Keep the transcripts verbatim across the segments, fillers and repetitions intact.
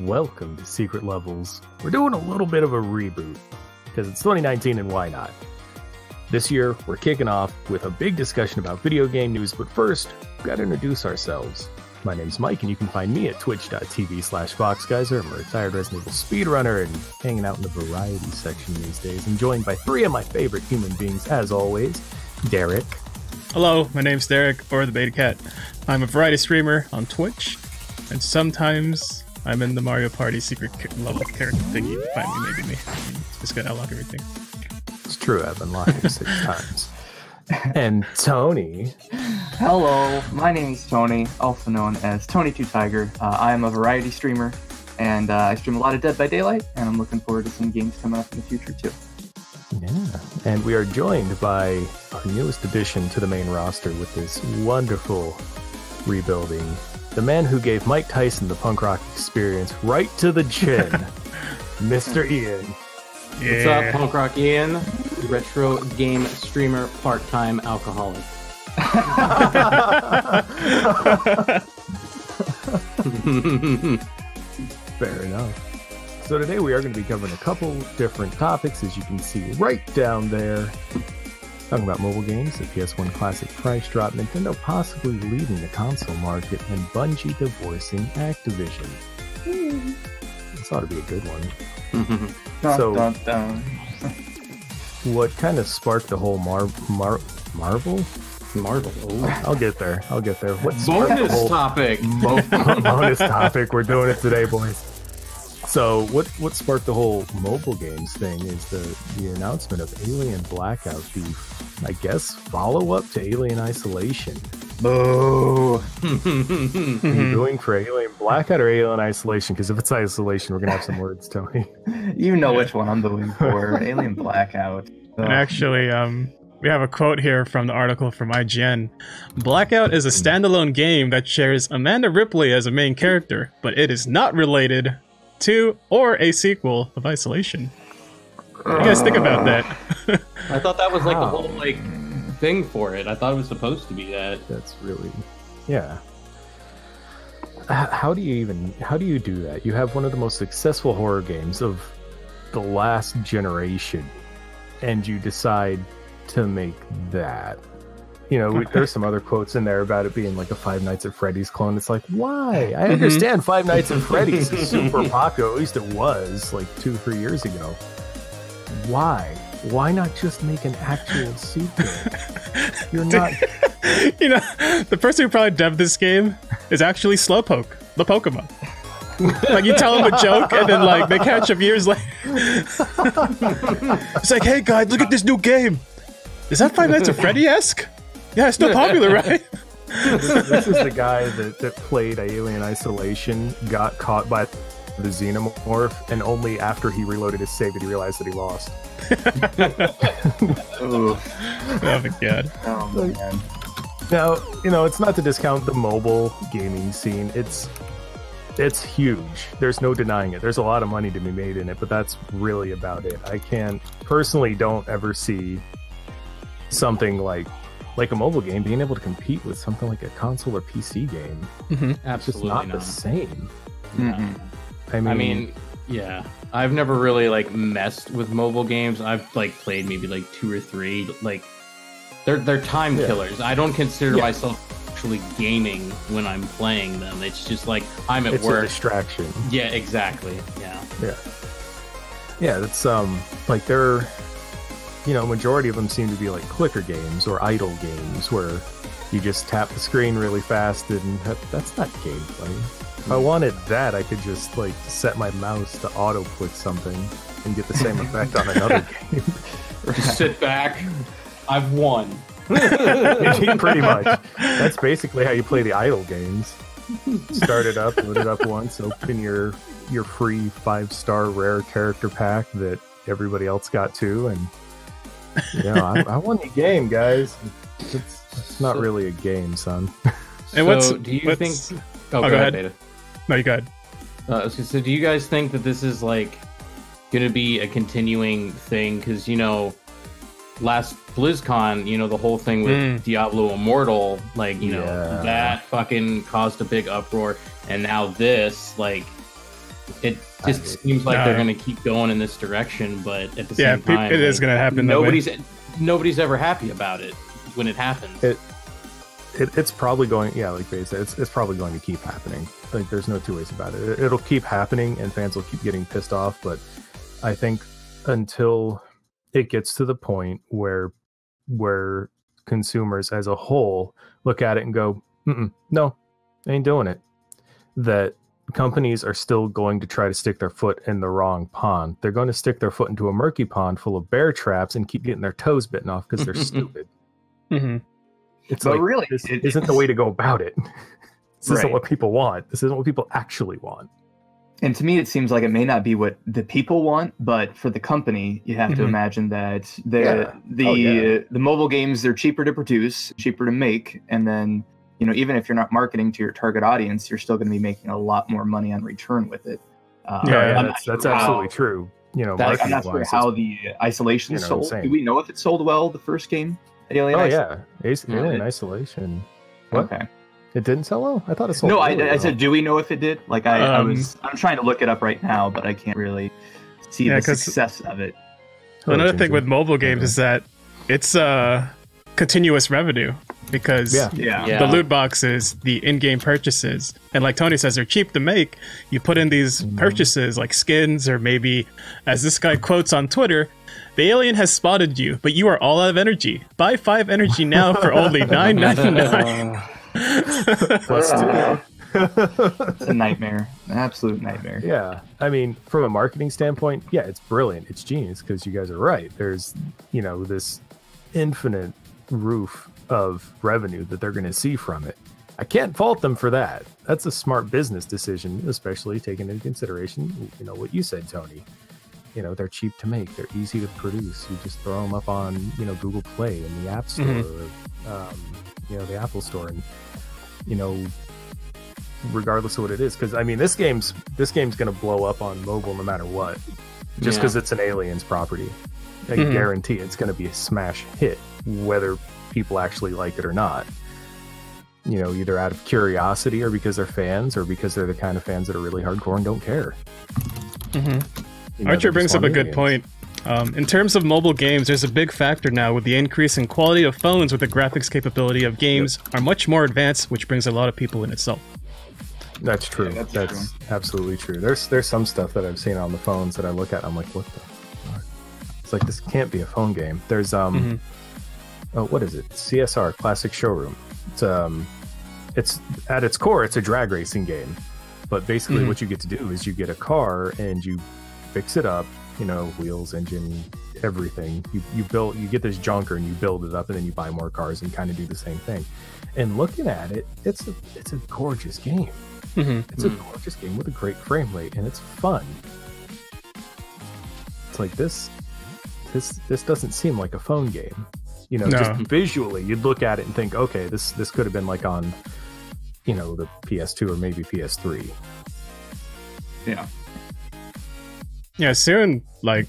Welcome to Secret Levels. We're doing a little bit of a reboot, because it's twenty nineteen and why not? This year, we're kicking off with a big discussion about video game news, but first, we've got to introduce ourselves. My name's Mike, and you can find me at twitch.tv slash Voxgizer. I'm a retired Resident Evil speedrunner and hanging out in the variety section these days. I'm joined by three of my favorite human beings, as always. Derek. Hello, my name's Derek, or Th three beta cat. I'm a variety streamer on Twitch, and sometimes I'm in the Mario Party secret level character thingy. Find me, maybe me. Just gotta unlock everything. It's true, I've unlocked it six times. And Tony. Hello, my name is Tony, also known as Tony two Tiger. Uh, I am a variety streamer, and uh, I stream a lot of Dead by Daylight, and I'm looking forward to some games coming up in the future, too. Yeah, and we are joined by our newest addition to the main roster with this wonderful rebuilding. The man who gave Mike Tyson the punk rock experience right to the chin, Mister Ian. Yeah. What's up, Punk Rock Ian? Retro game streamer, part-time alcoholic. Fair enough. So today we are going to be covering a couple different topics, as you can see right down there. Talking about mobile games, the P S one Classic price drop, Nintendo possibly leaving the console market, and Bungie divorcing Activision. Mm. This ought to be a good one. So, dun, dun, dun. What kind of sparked the whole mar mar Marvel? Marvel. Oh, I'll get there. I'll get there. What bonus the topic? Mo bonus topic. We're doing it today, boys. So, what what sparked the whole mobile games thing is the the announcement of Alien Blackout, the I guess follow up to Alien Isolation. Boo! Are you going for Alien Blackout or Alien Isolation? Because if it's Isolation, we're gonna have some words, Tony. You know which one I'm going for. Alien Blackout. Oh. And actually, um, we have a quote here from the article from I G N. Blackout is a standalone game that shares Amanda Ripley as a main character, but it is not related to or a sequel of Isolation. What do you guys think about that? I thought that was like the whole like thing for it. I thought it was supposed to be that. That's really, yeah. How do you even, how do you do that? You have one of the most successful horror games of the last generation, and you decide to make that. You know, there's some other quotes in there about it being like a Five Nights at Freddy's clone. It's like, why? I understand Five Nights at Freddy's is super popular. At least it was like two, three years ago. Why? Why not just make an actual sequel? You're not... You know, the person who probably dev this game is actually Slowpoke, the Pokemon. Like, you tell them a joke, and then, like, they catch up years later. It's like, hey, guys, look at this new game. Is that Five Nights at Freddy-esque? Yeah, it's still popular, right? this, this is the guy that, that played Alien Isolation, got caught by the Xenomorph, and only after he reloaded his save did he realize that he lost. Oh my god. Oh, man. Now, you know, it's not to discount the mobile gaming scene. It's it's huge. There's no denying it. There's a lot of money to be made in it, but that's really about it. I can't personally don't ever see something like like a mobile game being able to compete with something like a console or P C game. Mm-hmm. Absolutely not, not the same. No. Mm-mm. I mean, I mean, yeah, I've never really like messed with mobile games. I've like played maybe like two or three. Like, they're they're time yeah. killers. I don't consider yeah. myself actually gaming when I'm playing them. It's just like I'm at it's work. It's a distraction. Yeah, exactly. Yeah, yeah, yeah. That's um, like they're, you know, majority of them seem to be like clicker games or idle games where you just tap the screen really fast, and that, that's not gameplay. If I wanted that, I could just like set my mouse to auto-click something and get the same effect on another game. Just sit back. I've won. Pretty much. That's basically how you play the idle games. Start it up, load it up once, open your your free five-star rare character pack that everybody else got too, and you know, I, I won the game, guys. It's, it's not really a game, son. And what's, so do you what's... think? Oh, oh, go, go ahead. ahead. No, you go ahead. Uh, so, so do you guys think that this is, like, going to be a continuing thing? Because, you know, last BlizzCon, you know, the whole thing with mm. Diablo Immortal, like, you yeah. know, that fucking caused a big uproar. And now this, like, it just I, seems like no. they're going to keep going in this direction, but at the yeah, same time, it is like, going to happen. Nobody's nobody's ever happy about it when it happens. It, it it's probably going, yeah, like they said, it's it's probably going to keep happening. Like, there's no two ways about it. it. It'll keep happening, and fans will keep getting pissed off. But I think until it gets to the point where where consumers as a whole look at it and go, Mm-mm, no, they ain't doing it, that companies are still going to try to stick their foot in the wrong pond. They're going to stick their foot into a murky pond full of bear traps and keep getting their toes bitten off because they're stupid. Mm-hmm. It's but like, really, this it, isn't the way to go about it. This right. isn't what people want. This isn't what people actually want. And to me, it seems like it may not be what the people want, but for the company, you have mm-hmm. to imagine that the yeah. the, oh, yeah. uh, the mobile games, they're cheaper to produce, cheaper to make, and then, you know, even if you're not marketing to your target audience, you're still going to be making a lot more money on return with it. Uh, yeah, yeah that's, sure that's how, absolutely true. You know, that, I'm not sure how the Isolation you know, sold. Same. Do we know if it sold well, the first game? Alien oh, Isolation? yeah. Ace, yeah. Alien Isolation. What? Okay. It didn't sell well? I thought it sold no, really I, well. No, I said, do we know if it did? Like, I, um, I was, I'm trying to look it up right now, but I can't really see yeah, the success of it. Another oh, thing with mobile games yeah. is that it's uh, continuous revenue. Because yeah. Yeah. the loot boxes, the in-game purchases, and like Tony says, they're cheap to make. You put in these purchases like skins, or maybe, as this guy quotes on Twitter, "The alien has spotted you, but you are all out of energy. Buy five energy now for only nine ninety-nine. Plus two. It's a nightmare, an absolute nightmare. Yeah, I mean, from a marketing standpoint, yeah, it's brilliant, it's genius, because you guys are right. There's, you know, this infinite roof of revenue that they're going to see from it. I can't fault them for that. That's a smart business decision, especially taking into consideration, you know, what you said, Tony. You know, they're cheap to make, they're easy to produce. You just throw them up on, you know, Google Play and the App Store, mm-hmm. or, um, you know, the Apple Store, and, you know, regardless of what it is, because I mean, this game's this game's going to blow up on mobile no matter what, just because yeah. it's an Aliens property. I mm-hmm. guarantee it's going to be a smash hit, whether people actually like it or not, you know, either out of curiosity or because they're fans, or because they're the kind of fans that are really hardcore and don't care. Mm-hmm. You know, Archer brings up a good point. Um, in terms of mobile games, there's a big factor now with the increase in quality of phones, with the graphics capability of games yep. are much more advanced, which brings a lot of people in itself. That's true. Yeah, that's that's true. absolutely true. There's there's some stuff that I've seen on the phones that I look at and I'm like, what the fuck? It's like, this can't be a phone game. There's um. Mm-hmm. Oh, what is it? C S R Classic Showroom. It's um, it's at its core, it's a drag racing game, but basically mm-hmm. what you get to do is you get a car and you fix it up, you know, wheels, engine, everything. You you build, you get this junker and you build it up, and then you buy more cars and kind of do the same thing. And looking at it, it's a it's a gorgeous game. Mm-hmm. It's mm-hmm. a gorgeous game with a great frame rate, and it's fun. It's like this, this this doesn't seem like a phone game. You know, no. just visually, you'd look at it and think, okay, this this could have been like on, you know, the P S two or maybe P S three. Yeah. Yeah, soon, like,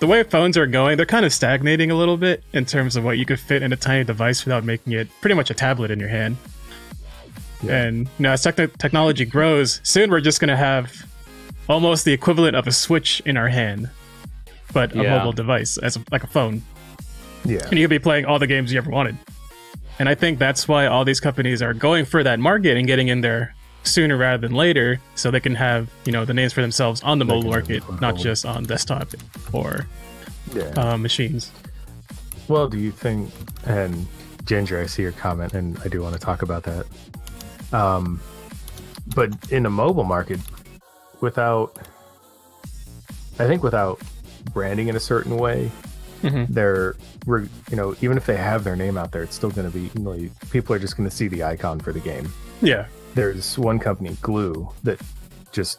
the way phones are going, they're kind of stagnating a little bit in terms of what you could fit in a tiny device without making it pretty much a tablet in your hand. Yeah. And, you know, as te- technology grows, soon we're just going to have almost the equivalent of a Switch in our hand, but yeah. a mobile device, as a, like a phone. Yeah. And you could be playing all the games you ever wanted. And I think that's why all these companies are going for that market and getting in there sooner rather than later, so they can have, you know, the names for themselves on the they mobile market, not mobile. just on desktop or yeah. uh, machines. Well, do you think, and Ginger, I see your comment and I do want to talk about that. Um, but in the mobile market, without, I think without branding in a certain way, Mm-hmm. they're, you know, even if they have their name out there, it's still going to be, you know, people are just going to see the icon for the game. Yeah. There's one company, Glue, that just,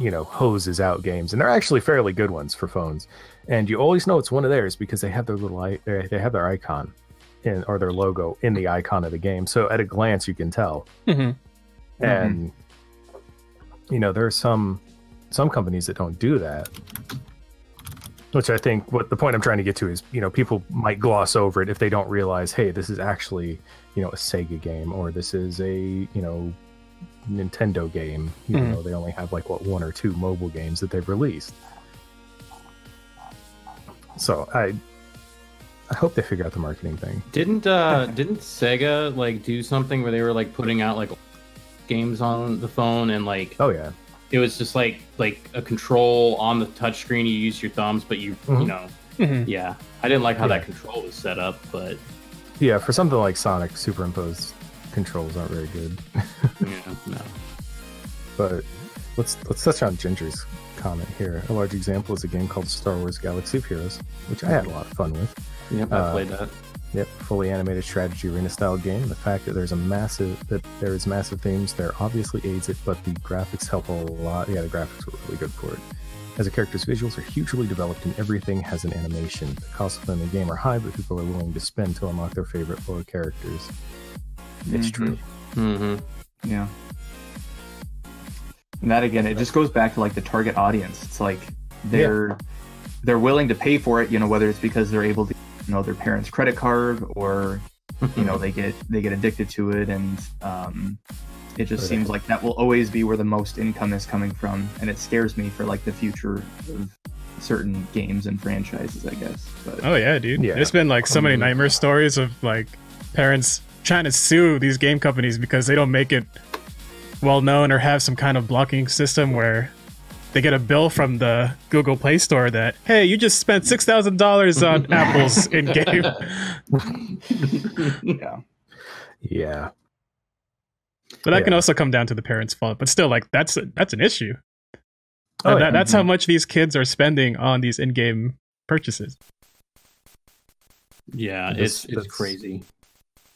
you know, hoses out games, and they're actually fairly good ones for phones. And you always know it's one of theirs because they have their little, they have their icon in, or their logo in the icon of the game. So at a glance, you can tell. Mm-hmm. And, mm-hmm. you know, there are some, some companies that don't do that. Which I think what the point I'm trying to get to is, you know, people might gloss over it if they don't realize, hey, this is actually, you know, a Sega game, or this is a, you know, Nintendo game, you mm. know, they only have like what one or two mobile games that they've released. So I I hope they figure out the marketing thing. Didn't uh didn't Sega like do something where they were like putting out like games on the phone and like oh yeah. It was just like like a control on the touchscreen. You use your thumbs, but you mm-hmm. you know, mm-hmm. yeah. I didn't like how yeah. that control was set up, but yeah, for something like Sonic, superimposed controls aren't very good. yeah, no. But let's let's touch on Ginger's comment here. A large example is a game called Star Wars: Galaxy of Heroes, which I had a lot of fun with. Yep, uh, I played that. Yep, fully animated strategy arena-style game. The fact that there's a massive that there is massive themes there obviously aids it, but the graphics help a lot. Yeah, the graphics were really good for it. As a character's visuals are hugely developed, and everything has an animation. The costs of them in the game are high, but people are willing to spend to unlock their favorite lore characters. It's mm-hmm. true. Mm-hmm. Yeah. And that again, it just goes back to like the target audience. It's like they're yeah. they're willing to pay for it, you know, whether it's because they're able to. You know, their parents' credit card, or you know they get they get addicted to it, and um it just seems like that will always be where the most income is coming from, and it scares me for like the future of certain games and franchises, I guess. But oh yeah, dude, yeah. There's been like so many nightmare stories of like parents trying to sue these game companies because they don't make it well known or have some kind of blocking system where they get a bill from the Google Play Store that, hey, you just spent six thousand dollars on apples in-game. yeah. Yeah. But that yeah. can also come down to the parents' fault. But still, like, that's a, that's an issue. Oh, uh, that, yeah. That's mm-hmm. how much these kids are spending on these in-game purchases. Yeah, it's, it's, it's crazy.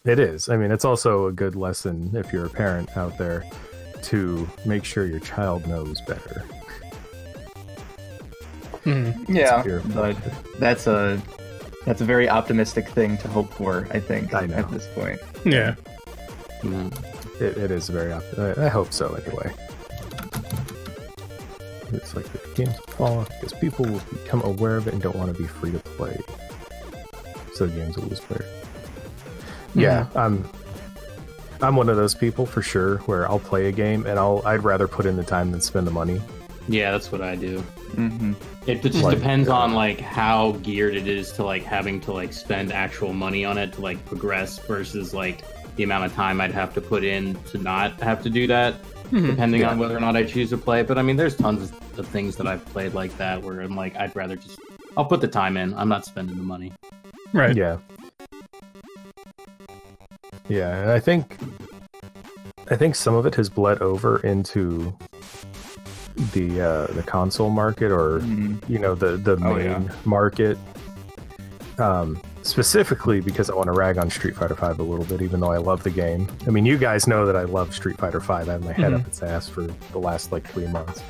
It is. I mean, it's also a good lesson if you're a parent out there to make sure your child knows better. Mm, yeah, but that's a that's a very optimistic thing to hope for, I think, I know. At this point. Yeah. Mm. It, it is very optimistic. I hope so, anyway. It's like the games fall off because people will become aware of it and don't want to be free to play. So games will lose player. Mm. Yeah, I'm... I'm one of those people, for sure, where I'll play a game, and I'll, I'd rather put in the time than spend the money. Yeah, that's what I do. Mm-hmm. It just like, depends yeah. on, like, how geared it is to, like, having to, like, spend actual money on it to, like, progress versus, like, the amount of time I'd have to put in to not have to do that, mm-hmm. depending yeah. on whether or not I choose to play. But, I mean, there's tons of things that I've played like that where I'm like, I'd rather just... I'll put the time in. I'm not spending the money. Right. Yeah. Yeah, and I think I think some of it has bled over into the uh, the console market, or mm-hmm. you know the the oh, main yeah. market. Um, specifically because I want to rag on Street Fighter five a little bit, even though I love the game. I mean, you guys know that I love Street Fighter five. I had my head mm-hmm. up its ass for the last like three months.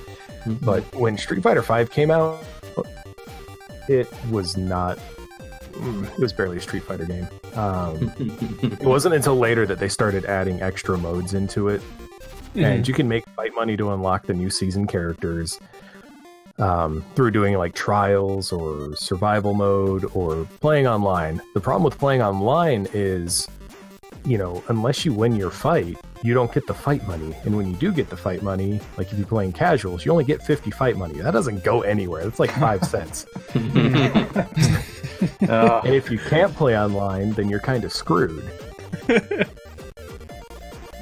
Mm-hmm. But when Street Fighter five came out, it was not. It was barely a Street Fighter game. Um, it wasn't until later that they started adding extra modes into it. Mm-hmm. And you can make fight money to unlock the new season characters um, through doing like trials or survival mode or playing online. The problem with playing online is, you know, unless you win your fight, you don't get the fight money. And when you do get the fight money, like if you're playing casuals, you only get fifty fight money. That doesn't go anywhere. That's like five cents. Uh, and if you can't play online, then you're kind of screwed.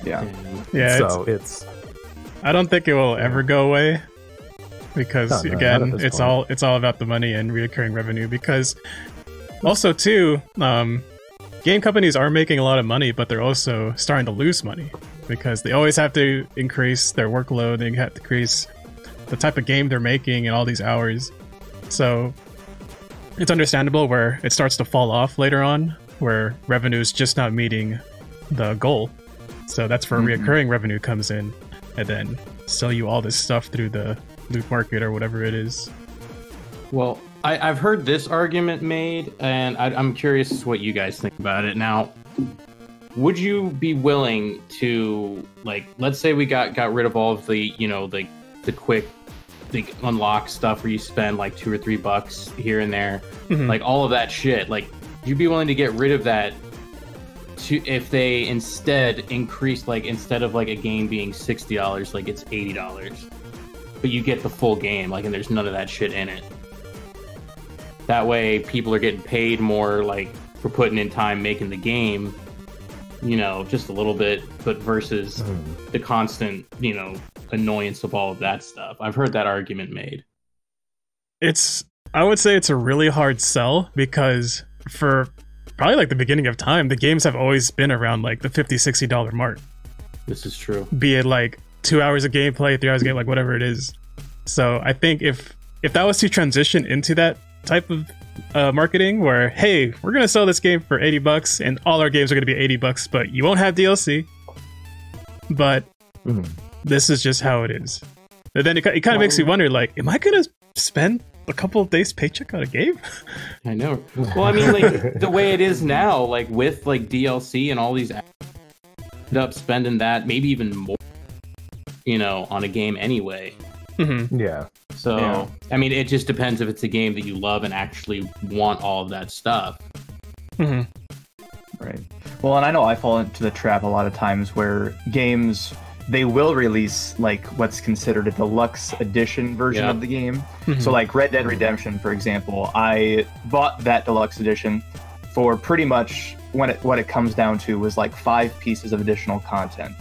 yeah. Yeah. So it's, it's. I don't think it will yeah. ever go away, because no, again, it's point. all it's all about the money and recurring revenue. Because also too, um, game companies are making a lot of money, but they're also starting to lose money because they always have to increase their workload. They have to increase the type of game they're making and all these hours. So. It's understandable where it starts to fall off later on, where revenue is just not meeting the goal. So that's where mm-hmm. reoccurring revenue comes in, and then sell you all this stuff through the loot market or whatever it is. Well, I, I've heard this argument made, and I, I'm curious what you guys think about it. Now, would you be willing to, like, let's say we got got rid of all of the, you know, the the quick. They unlock stuff where you spend like two or three bucks here and there, mm-hmm. like all of that shit. Like, you'd be willing to get rid of that to if they instead increased, like, instead of like a game being sixty dollars, like it's eighty dollars, but you get the full game, like, and there's none of that shit in it. That way, people are getting paid more, like, for putting in time making the game, you know, just a little bit, but versus mm. the constant, you know, annoyance of all of that stuff. I've heard that argument made. It's, I would say it's a really hard sell, because for probably like the beginning of time, the games have always been around like the fifty, sixty dollar mark. This is true. Be it like two hours of gameplay, three hours of game, like whatever it is. So I think if if that was to transition into that type of uh, marketing where, hey, we're gonna sell this game for eighty bucks and all our games are gonna be eighty bucks, but you won't have D L C. But mm-hmm. this is just how it is. And then it, it kind of makes you wonder, like, am I gonna spend a couple of days paycheck on a game? I know. Well, I mean, like, the way it is now, like with like D L C and all these apps, end up spending that, maybe even more, you know, on a game anyway. Mm-hmm. Yeah. So, yeah. I mean, it just depends if it's a game that you love and actually want all of that stuff. Mm-hmm. Right. Well, and I know I fall into the trap a lot of times where games, they will release, like, what's considered a deluxe edition version yeah. of the game. Mm-hmm. So, like, Red Dead Redemption, for example, I bought that deluxe edition for pretty much when it, what it comes down to was, like, five pieces of additional content.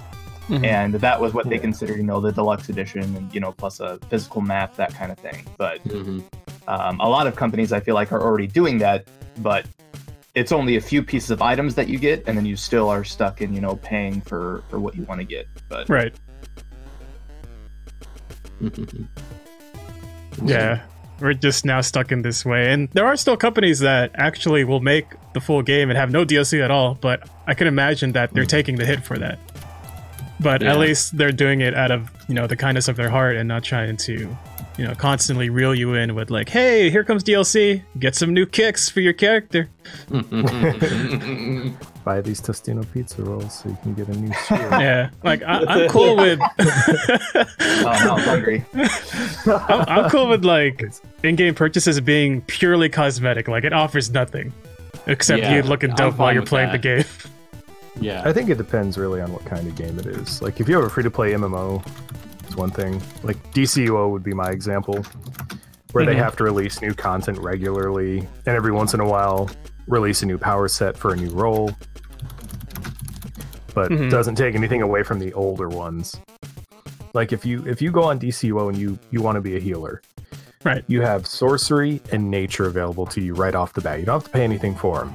Mm-hmm. And that was what they considered, you know, the deluxe edition, and, you know, plus a physical map, that kind of thing. But mm-hmm. um, a lot of companies, I feel like, are already doing that, but it's only a few pieces of items that you get, and then you still are stuck in, you know, paying for, for what you want to get. But right. Yeah, we're just now stuck in this way. And there are still companies that actually will make the full game and have no D L C at all, but I can imagine that they're mm-hmm. taking the hit for that. But yeah. at least they're doing it out of, you know, the kindness of their heart and not trying to, you know, constantly reel you in with like, hey, here comes D L C. Get some new kicks for your character. Buy these Tostino pizza rolls so you can get a new shield. Yeah, like I, I'm cool with. Oh, no, I'm hungry. I'm, I'm cool with like in-game purchases being purely cosmetic. Like it offers nothing except yeah, you looking dope while you're playing that. the game. Yeah, I think it depends really on what kind of game it is. Like, if you have a free-to-play M M O, it's one thing. Like, D C U O would be my example, where mm-hmm. they have to release new content regularly, and every once in a while, release a new power set for a new role, but mm-hmm. doesn't take anything away from the older ones. Like, if you if you go on D C U O and you, you want to be a healer, right? You have sorcery and nature available to you right off the bat. You don't have to pay anything for them.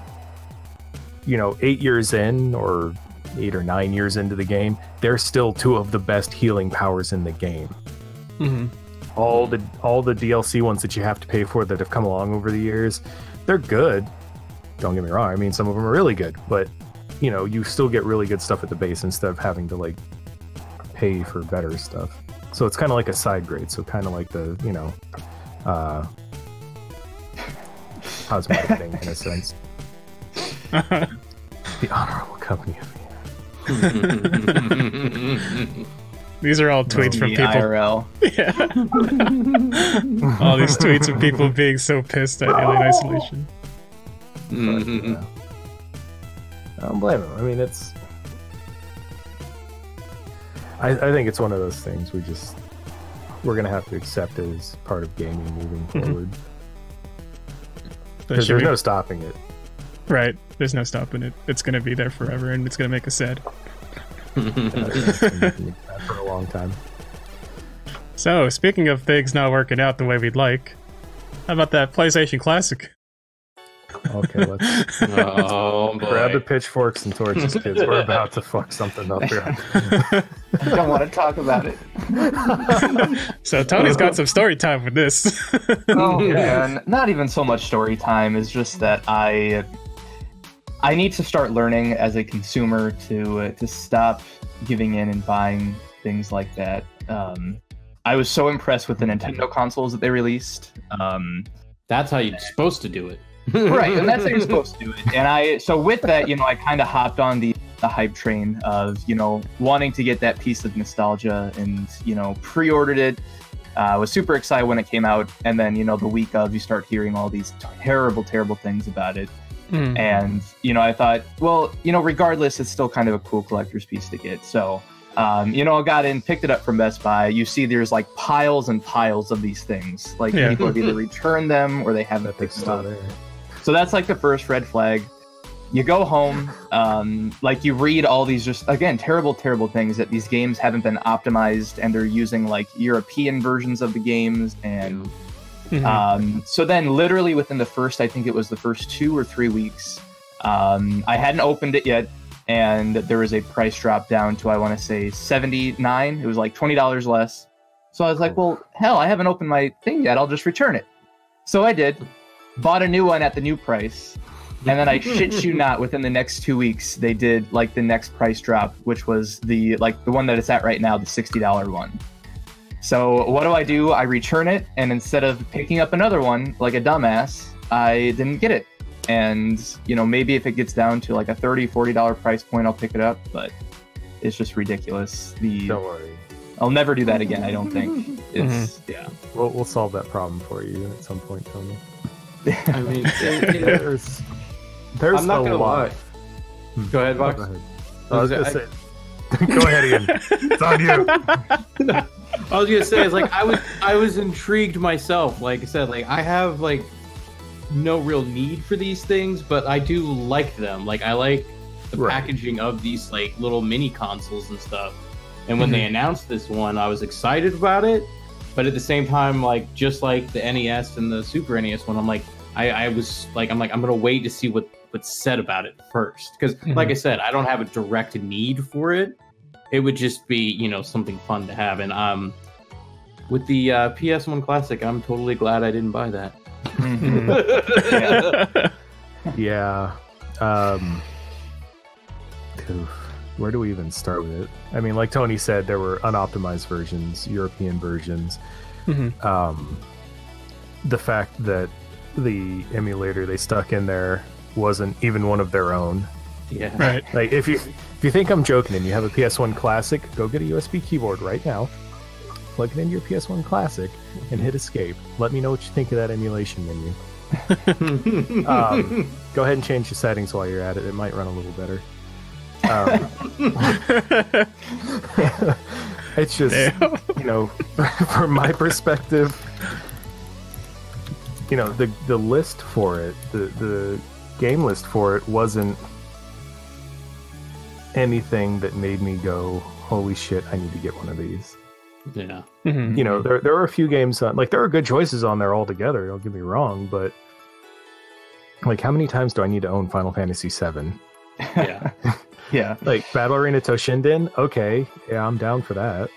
You know, eight years in, or eight or nine years into the game, they're still two of the best healing powers in the game. Mm-hmm. All the all the D L C ones that you have to pay for that have come along over the years, they're good. Don't get me wrong. I mean, some of them are really good, but you know, you still get really good stuff at the base instead of having to like pay for better stuff. So it's kind of like a side grade. So kind of like the you know, uh, cosmetic thing in a sense. The honorable company of Ian. These are all tweets from people. I R L. Yeah. All these tweets of people being so pissed at Alien Isolation. But, yeah. I don't blame them. I mean, it's. I, I think it's one of those things we just we're gonna have to accept as part of gaming moving forward. Because there's no stopping it. Right, there's no stopping it. It's going to be there forever, and it's going to make us sad. For a long time. So, speaking of things not working out the way we'd like, how about that PlayStation Classic? Okay, let's, oh, let's grab the pitchforks and torches, kids. We're about to fuck something up here. I don't want to talk about it. So Tony's got some story time with this. Oh man, not even so much story time. It's just that I. I need to start learning as a consumer to uh, to stop giving in and buying things like that. Um, I was so impressed with the Nintendo consoles that they released. Um, that's how you're supposed to do it, right? And that's how you're supposed to do it. And I, so with that, you know, I kind of hopped on the the hype train of you know wanting to get that piece of nostalgia, and you know pre-ordered it. I uh, was super excited when it came out, and then you know the week of, you start hearing all these terrible, terrible things about it. Mm. And, you know, I thought, well, you know, regardless, it's still kind of a cool collector's piece to get. So, um, you know, I got in, picked it up from Best Buy. You see there's like piles and piles of these things. Like yeah. people have either returned them or they haven't picked them up. So that's like the first red flag. You go home, um, like you read all these just, again, terrible, terrible things that these games haven't been optimized and they're using like European versions of the games. And mm-hmm. um, so then literally within the first, I think it was the first two or three weeks, um, I hadn't opened it yet. And there was a price drop down to, I want to say seventy-nine. It was like twenty dollars less. So I was like, well, hell, I haven't opened my thing yet. I'll just return it. So I did. Bought a new one at the new price. And then I shit you not, within the next two weeks, they did like the next price drop, which was the like the one that it's at right now, the sixty dollar one. So what do I do? I return it, and instead of picking up another one like a dumbass, I didn't get it. And you know, maybe if it gets down to like a thirty, forty dollar price point, I'll pick it up. But it's just ridiculous. The don't worry, I'll never do that again. I don't think it's mm-hmm. yeah. We'll we'll solve that problem for you at some point, Tony. I mean, there's. There's I'm not gonna lot. lie. Go ahead, Vox. I was gonna I... say. Go ahead, Ian. It's on you. I was gonna say, it's like I was, I was intrigued myself. Like I said, like I have like no real need for these things, but I do like them. Like I like the right. packaging of these like little mini consoles and stuff. And when mm-hmm. they announced this one, I was excited about it, but at the same time, like just like the N E S and the Super N E S one, I'm like, I, I was like, I'm like, I'm gonna wait to see what. said about it first, because mm-hmm. like I said, I don't have a direct need for it. It would just be, you know, something fun to have. And um with the uh, P S one Classic, I'm totally glad I didn't buy that. Mm-hmm. yeah. yeah. Um oof. Where do we even start with it? I mean, like Tony said, there were unoptimized versions, European versions. Mm-hmm. Um the fact that the emulator they stuck in there wasn't even one of their own. Yeah. Right. Like if you if you think I'm joking and you have a P S one Classic, go get a U S B keyboard right now, plug it into your P S one Classic, and hit escape. Let me know what you think of that emulation menu. um, go ahead and change your settings while you're at it. It might run a little better. Um, it's just Damn. you know, from my perspective, you know, the the list for it, the the game list for it wasn't anything that made me go, holy shit, I need to get one of these. Yeah. Mm-hmm. You know, there there are a few games on, like there are good choices on there altogether, don't get me wrong, but like how many times do I need to own Final Fantasy seven? Yeah. yeah. Like Battle Arena Toshinden? Okay. Yeah, I'm down for that.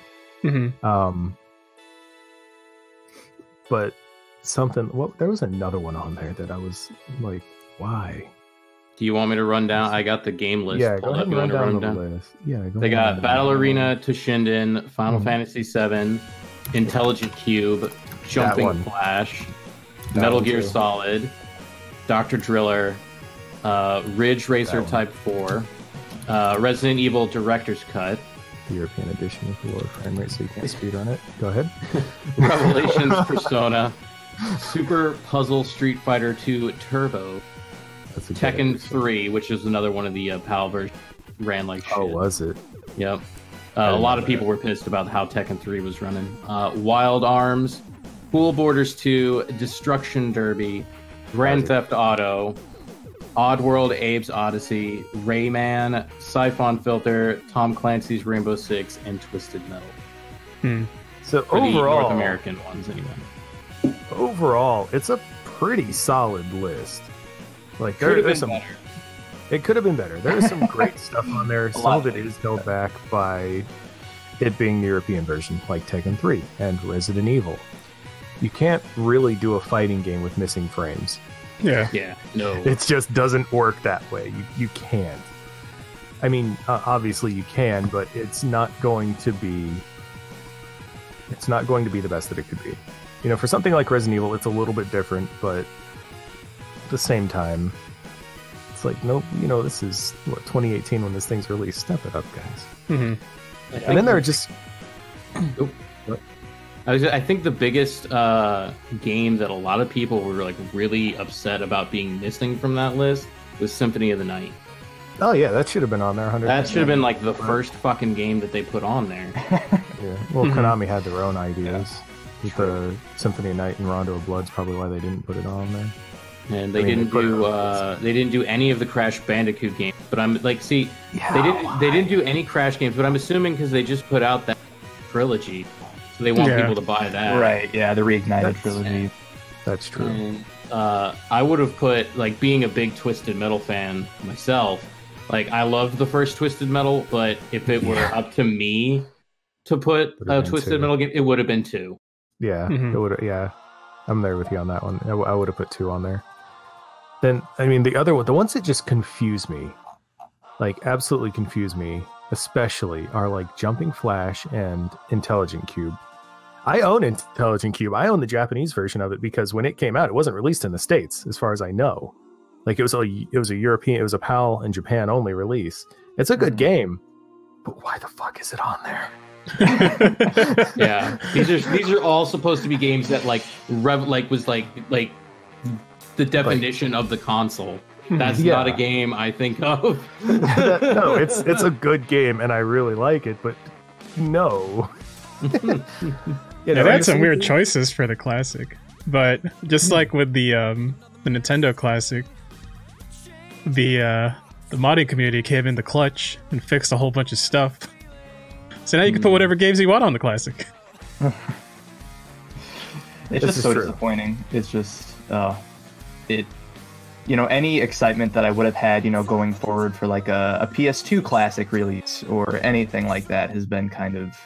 Mm-hmm. Um But something what well, there was another one on there that I was like, why? Do you want me to run down? I got the game list. Yeah, go ahead and run down the list. Yeah, go they got Battle Arena Toshinden, Final mm. Fantasy seven, Intelligent Cube, Jumping Flash, that Metal Gear too. Solid, Doctor Driller, uh, Ridge Racer Type four, uh, Resident Evil Director's Cut, the European edition with the lower frame rate so you can't speed on it. Go ahead. Revelations Persona, Super Puzzle Street Fighter two Turbo, Tekken three, which is another one of the uh, PAL versions, ran like shit. Oh, was it? Yep. Uh, a lot of people were pissed about how Tekken three was running. Uh, Wild Arms, Cool Borders two, Destruction Derby, Grand Theft Auto, Oddworld Abe's Odyssey, Rayman, Siphon Filter, Tom Clancy's Rainbow Six, and Twisted Metal. Hmm. So For overall... the North American ones, anyway. Overall, it's a pretty solid list. Like there, could there's some, better. It could have been better. There is some great stuff on there. Some of it is held back by it being the European version, like Tekken three and Resident Evil. You can't really do a fighting game with missing frames. Yeah, yeah, no. It just doesn't work that way. You you can't. I mean, uh, obviously you can, but it's not going to be. It's not going to be the best that it could be. You know, for something like Resident Evil, it's a little bit different, but at the same time, it's like, nope, you know, this is, what, twenty eighteen when this thing's released. Step it up, guys. Mm-hmm. And then there are just... oh, what? I, was, I think the biggest uh, game that a lot of people were, like, really upset about being missing from that list was Symphony of the Night. Oh yeah, that should have been on there. one hundred percent. That should have been like the first fucking game that they put on there. Yeah. Well, Konami had their own ideas. Yeah. The Symphony of Night and Rondo of Blood's probably why they didn't put it on there. And they I mean, didn't they do uh, they didn't do any of the Crash Bandicoot games. But I'm like, see, yeah, they didn't why? they didn't do any Crash games. But I'm assuming because they just put out that trilogy, so they want yeah. people to buy that. Right? Yeah, the reignited That's, trilogy. Yeah. That's true. And, uh, I would have put like being a big Twisted Metal fan myself. Like, I loved the first Twisted Metal, but if it were yeah. up to me to put a Twisted two. Metal game, it would have been two. Yeah, mm-hmm. it would. Yeah, I'm there with you on that one. I, I would have put two on there. Then, I mean, the other one, the ones that just confuse me, like absolutely confuse me, especially are like Jumping Flash and Intelligent Cube. I own Intelligent Cube. I own the Japanese version of it because when it came out, it wasn't released in the States, as far as I know. Like it was a it was a European, it was a PAL and Japan only release. It's a good game, but why the fuck is it on there? Yeah, these are these are all supposed to be games that like rev like was like like the definition like, of the console. That's yeah. not a game I think of. No, it's it's a good game and I really like it, but no. Yeah, they've had some weird choices for the classic, but just like with the um, the Nintendo Classic. The uh, the modding community came in the clutch and fixed a whole bunch of stuff. So now you can put whatever games you want on the Classic. It's this just so true. disappointing. It's just uh, it, you know, any excitement that I would have had, you know, going forward for like a, a P S two Classic release or anything like that has been kind of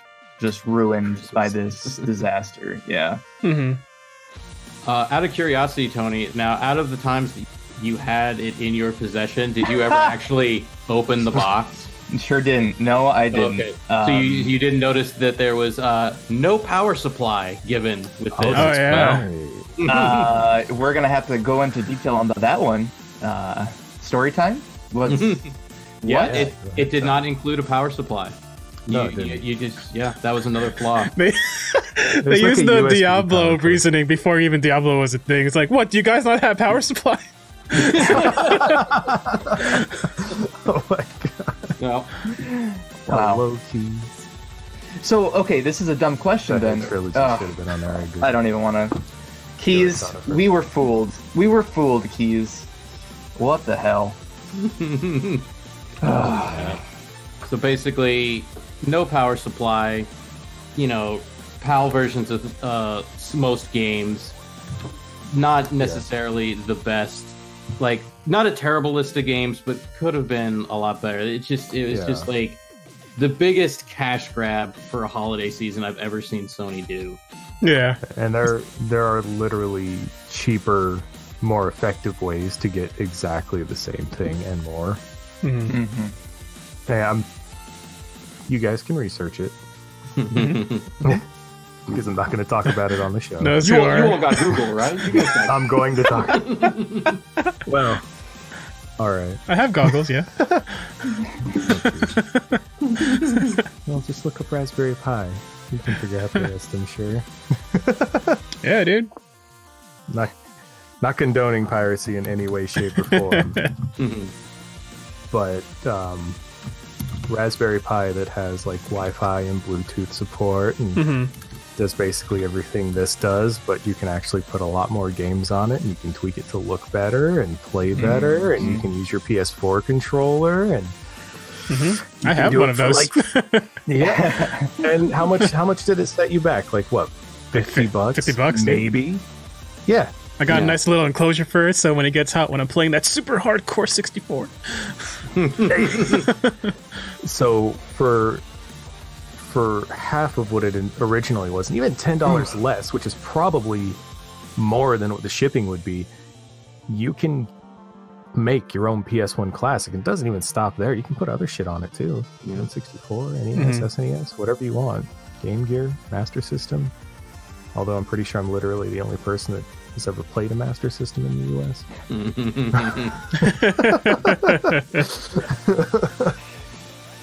just ruined by this disaster. Yeah. Mm-hmm. Uh, out of curiosity, Tony, now out of the times that you had it in your possession, did you ever actually open the box? Sure didn't. No, I didn't. Okay. Um, so you, you didn't notice that there was uh, no power supply given with this? Oh, yeah. Well, uh, we're going to have to go into detail on that one. Uh, story time? What's, yeah, what? Yeah, it, it did not include a power supply. No, you, you, you just yeah, that was another flaw. They, they used the Diablo reasoning before even Diablo was a thing. It's like, what? Do you guys not have power supply? Oh my god! No. Wow. Low keys. So okay, this is a dumb question that then. Uh, should have been on there, I agree. I don't even want to. Keys, we were fooled. We were fooled, Keys. What the hell? uh, so basically. No power supply, you know, PAL versions of uh, most games, not necessarily yeah. the best, like not a terrible list of games, but could have been a lot better. It just it was yeah. just like the biggest cash grab for a holiday season I've ever seen Sony do. Yeah, and there there are literally cheaper, more effective ways to get exactly the same thing and more. Mm-hmm. Mm-hmm. Hey, I'm. You guys can research it. Because I'm not going to talk about it on the show. No, you, you, all, you all got Google, right? You guys got... I'm going to talk. Well, all right. I have goggles, yeah. Well, just look up Raspberry Pi. You can figure out the rest, I'm sure. Yeah, dude. Not, not condoning piracy in any way, shape, or form. But, um... Raspberry Pi that has like Wi-Fi and Bluetooth support and mm-hmm. does basically everything this does, but you can actually put a lot more games on it and you can tweak it to look better and play better mm-hmm. and you can use your P S four controller and mm-hmm. I have one of those. Like, yeah. And how much how much did it set you back? Like what? fifty bucks? fifty bucks maybe. Dude. Yeah. I got yeah. a nice little enclosure for it, so when it gets hot, when I'm playing that super hardcore sixty-four. So for for half of what it originally was, and even ten dollars less, which is probably more than what the shipping would be, you can make your own P S one Classic. It doesn't even stop there. You can put other shit on it, too. You know, sixty-four, N E S, mm-hmm. S N E S, whatever you want. Game Gear, Master System. Although I'm pretty sure I'm literally the only person that has ever played a Master System in the U S.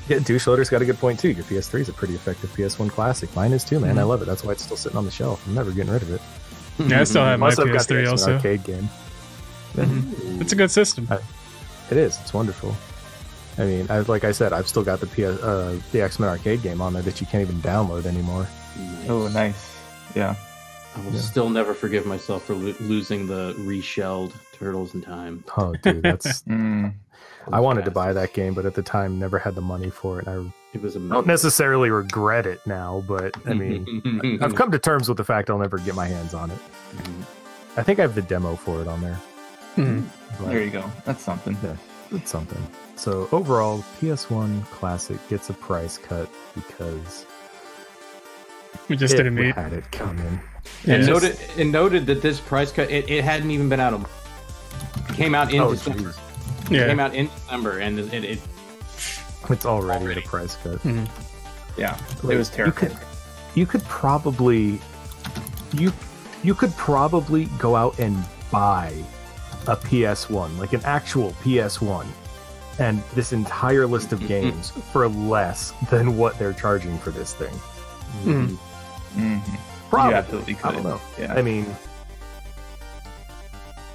Yeah, Douche Loader's got a good point, too. Your P S three is a pretty effective P S one Classic. Mine is, too, man. Mm-hmm. I love it. That's why it's still sitting on the shelf. I'm never getting rid of it. Yeah, I still have my P S three also. Arcade game. Mm-hmm. It's a good system. I, It is. It's wonderful. I mean, I, like I said, I've still got the P S, uh, the X-Men arcade game on there that you can't even download anymore. Nice. Oh, nice. Yeah. I will yeah. still never forgive myself for lo losing the reshelled Turtles in Time. Oh, dude, that's... mm. I wanted to buy that game, but at the time never had the money for it. I it was don't necessarily regret it now, but I mean, I've come to terms with the fact I'll never get my hands on it. Mm-hmm. I think I have the demo for it on there. Mm-hmm. There you go. That's something. Yeah, that's something. So overall, P S one Classic gets a price cut because we just it, didn't need. We had it coming. Yeah. And noted and noted that this price cut it, it hadn't even been out of. It came out in oh, December. Geez. Yeah. It came out in December, and it, it, it it's already, already a price cut. Mm-hmm. Yeah, like, it was terrible. You could, you could probably you you could probably go out and buy a P S one, like an actual P S one, and this entire list of games for less than what they're charging for this thing. Mm-hmm. Mm-hmm. Probably, I don't know. Yeah. I mean,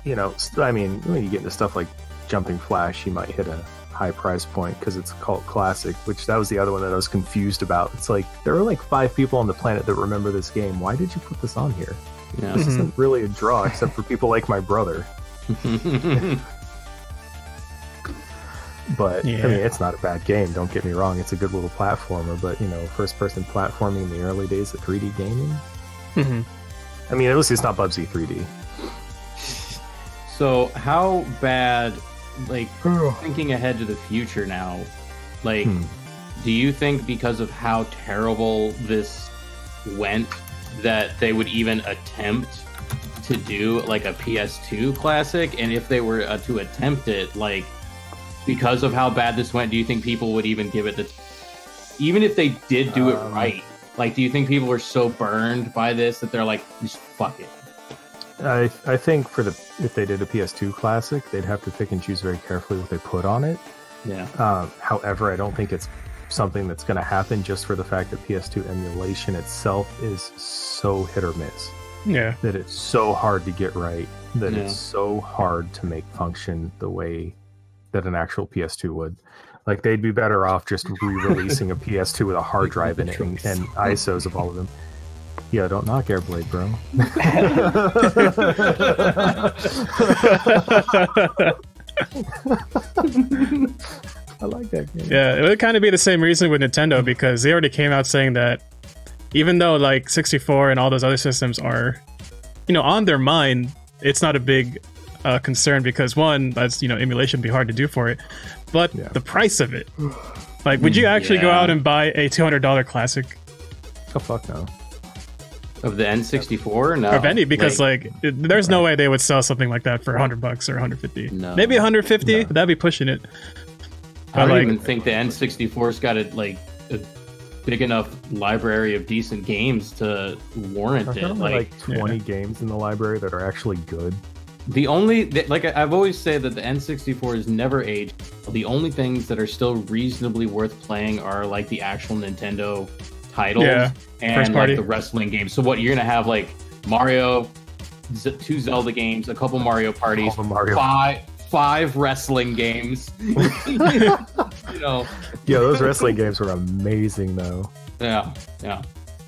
you know, I mean, when you get into stuff like Jumping Flash, you might hit a high price point because it's a cult classic, which that was the other one that I was confused about. It's like, there are like five people on the planet that remember this game. Why did you put this on here? Yeah. This mm-hmm. isn't really a draw, except for people like my brother. But, yeah. I mean, it's not a bad game, don't get me wrong. It's a good little platformer, but, you know, first-person platforming in the early days of three D gaming? Mm-hmm. I mean, at least it's not Bubsy three D. So, how bad... Like, thinking ahead to the future now, like, hmm. do you think because of how terrible this went that they would even attempt to do, like, a P S two Classic? And if they were uh, to attempt it, like, because of how bad this went, do you think people would even give it the... Even if they did do um, it right, like, do you think people were so burned by this that they're like, just fuck it? I, I think for the if they did a P S two Classic, they'd have to pick and choose very carefully what they put on it. Yeah. Um, however, I don't think it's something that's going to happen just for the fact that P S two emulation itself is so hit or miss. Yeah. That it's so hard to get right. That yeah. it's so hard to make function the way that an actual P S two would. Like, they'd be better off just re-releasing a P S two with a hard drive in it and, and I S Os of all of them. Yeah, don't knock Airblade, bro. I like that game. Yeah, it would kind of be the same reason with Nintendo, because they already came out saying that even though, like, sixty-four and all those other systems are, you know, on their mind, it's not a big uh, concern because, one, that's, you know, emulation would be hard to do for it, but yeah. the price of it. Like, would you actually yeah. go out and buy a two hundred dollar Classic? Oh, fuck no. Of the N sixty-four? No. Or Bendy, because like, like it, there's right. no way they would sell something like that for a hundred bucks or a hundred fifty. No. Maybe a hundred fifty, no. That'd be pushing it. But I don't like, even think the N sixty-four's got a, like, a big enough library of decent games to warrant it. Like, like twenty yeah. games in the library that are actually good. The only, like I've always said that the N sixty-four is never aged. The only things that are still reasonably worth playing are like the actual Nintendo titles yeah. and like the wrestling games. So what you're gonna have, like Mario, Z two Zelda games, a couple Mario parties, Mario. five five wrestling games. You know, yeah, those wrestling games were amazing though. Yeah, yeah.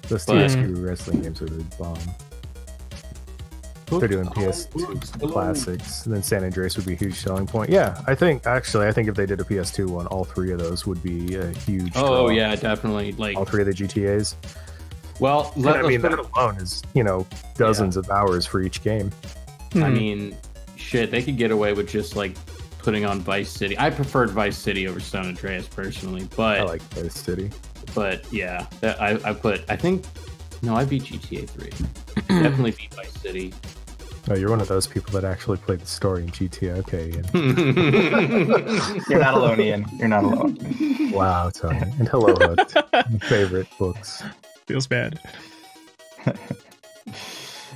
Those T S Q wrestling games were the bomb. They're doing P S two Classics, and then San Andreas would be a huge selling point. Yeah, I think actually, I think if they did a P S two one, all three of those would be a huge. Oh yeah, definitely. Like all three of the G T As. Well, let, I mean that alone is, you know, dozens yeah. of hours for each game. Hmm. I mean, shit, they could get away with just like putting on Vice City. I preferred Vice City over San Andreas personally, but I like Vice City. But yeah, I I put I think no, I beat G T A three. Definitely beat Vice City. Oh, you're one of those people that actually played the story in G T A. Okay, Ian. You're not alone, Ian. You're not alone. Wow, Tony. And hello, Hooked. Favorite books. Feels bad.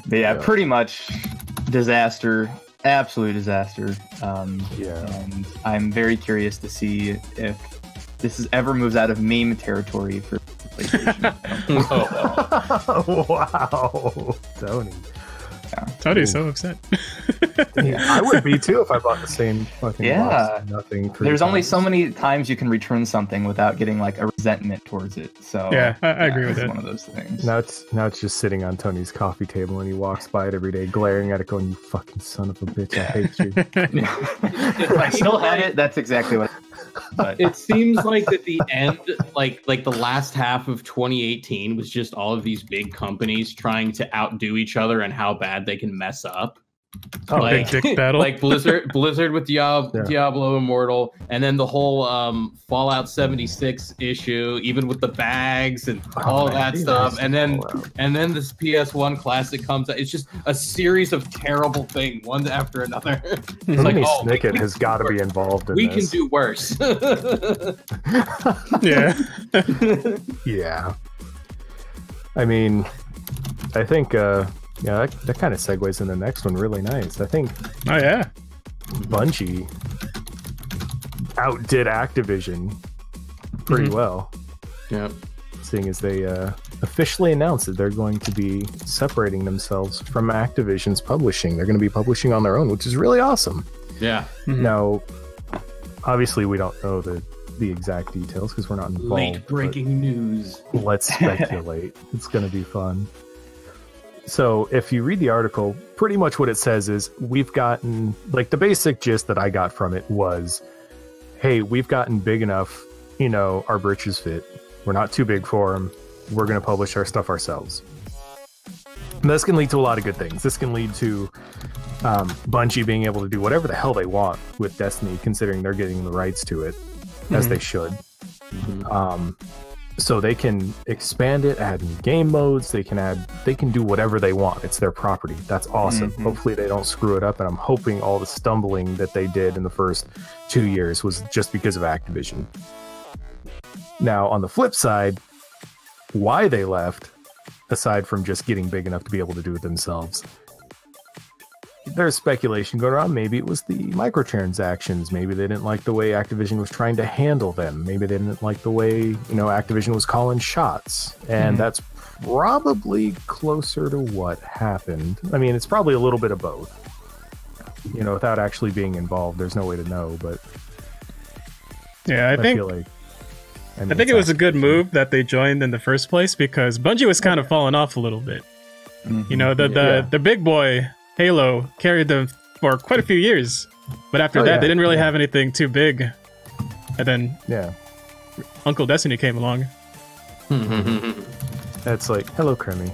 Yeah, so. Pretty much disaster. Absolute disaster. Um, yeah. And I'm very curious to see if this is ever moves out of meme territory for PlayStation. Oh, wow. Wow, Tony. Yeah. Tony's so upset. Yeah, I would be too if I bought the same fucking yeah. box. Nothing. There's times. only so many times you can return something without getting like a resentment towards it. So yeah, I, I yeah, agree with it. It's one of those things. Now it's now it's just sitting on Tony's coffee table, and he walks by it every day, glaring at it, going, "You fucking son of a bitch! I hate you." If I still had it, that's exactly what. But it seems like at the end, like like the last half of twenty eighteen was just all of these big companies trying to outdo each other and how bad they can mess up. Oh, like, big dick battle. Like Blizzard, Blizzard with Diablo, yeah. Diablo Immortal, and then the whole um, Fallout seventy-six issue, even with the bags and all oh, that stuff. And then, and then this P S one Classic comes out. It's just a series of terrible things, one after another. It's like, oh, Snicket has got to be involved in we this. We can do worse. Yeah. Yeah. I mean, I think. Uh, Yeah, that, that kind of segues in the next one really nice. I think oh yeah, Bungie outdid Activision pretty mm-hmm. well. Yeah, seeing as they uh, officially announced that they're going to be separating themselves from Activision's publishing. They're going to be publishing on their own, which is really awesome. Yeah. Mm-hmm. Now, obviously, we don't know the the exact details because we're not involved. Late breaking news. Let's speculate. It's going to be fun. So if you read the article, pretty much what it says is we've gotten, like the basic gist that I got from it was, hey, we've gotten big enough, you know, our britches fit. We're not too big for them. We're going to publish our stuff ourselves. And this can lead to a lot of good things. This can lead to um, Bungie being able to do whatever the hell they want with Destiny, considering they're getting the rights to it, mm-hmm. as they should. Mm-hmm. Um So they can expand it, add new game modes. They can add, they can do whatever they want. It's their property. That's awesome. Mm-hmm. Hopefully they don't screw it up. And I'm hoping all the stumbling that they did in the first two years was just because of Activision. Now, on the flip side, why they left, aside from just getting big enough to be able to do it themselves, there's speculation going around. Maybe it was the microtransactions. Maybe they didn't like the way Activision was trying to handle them. Maybe they didn't like the way, you know, Activision was calling shots. And mm-hmm. that's probably closer to what happened. I mean, it's probably a little bit of both. You know, without actually being involved, there's no way to know. But yeah, I, I think. Feel like I, mean, I think it was Activision. a good move that they joined in the first place because Bungie was kind of falling off a little bit. Mm-hmm. You know, the the, yeah. the big boy. Halo carried them for quite a few years, but after oh, that yeah, they didn't really yeah. have anything too big, and then yeah Uncle Destiny came along. That's like, hello Kermie.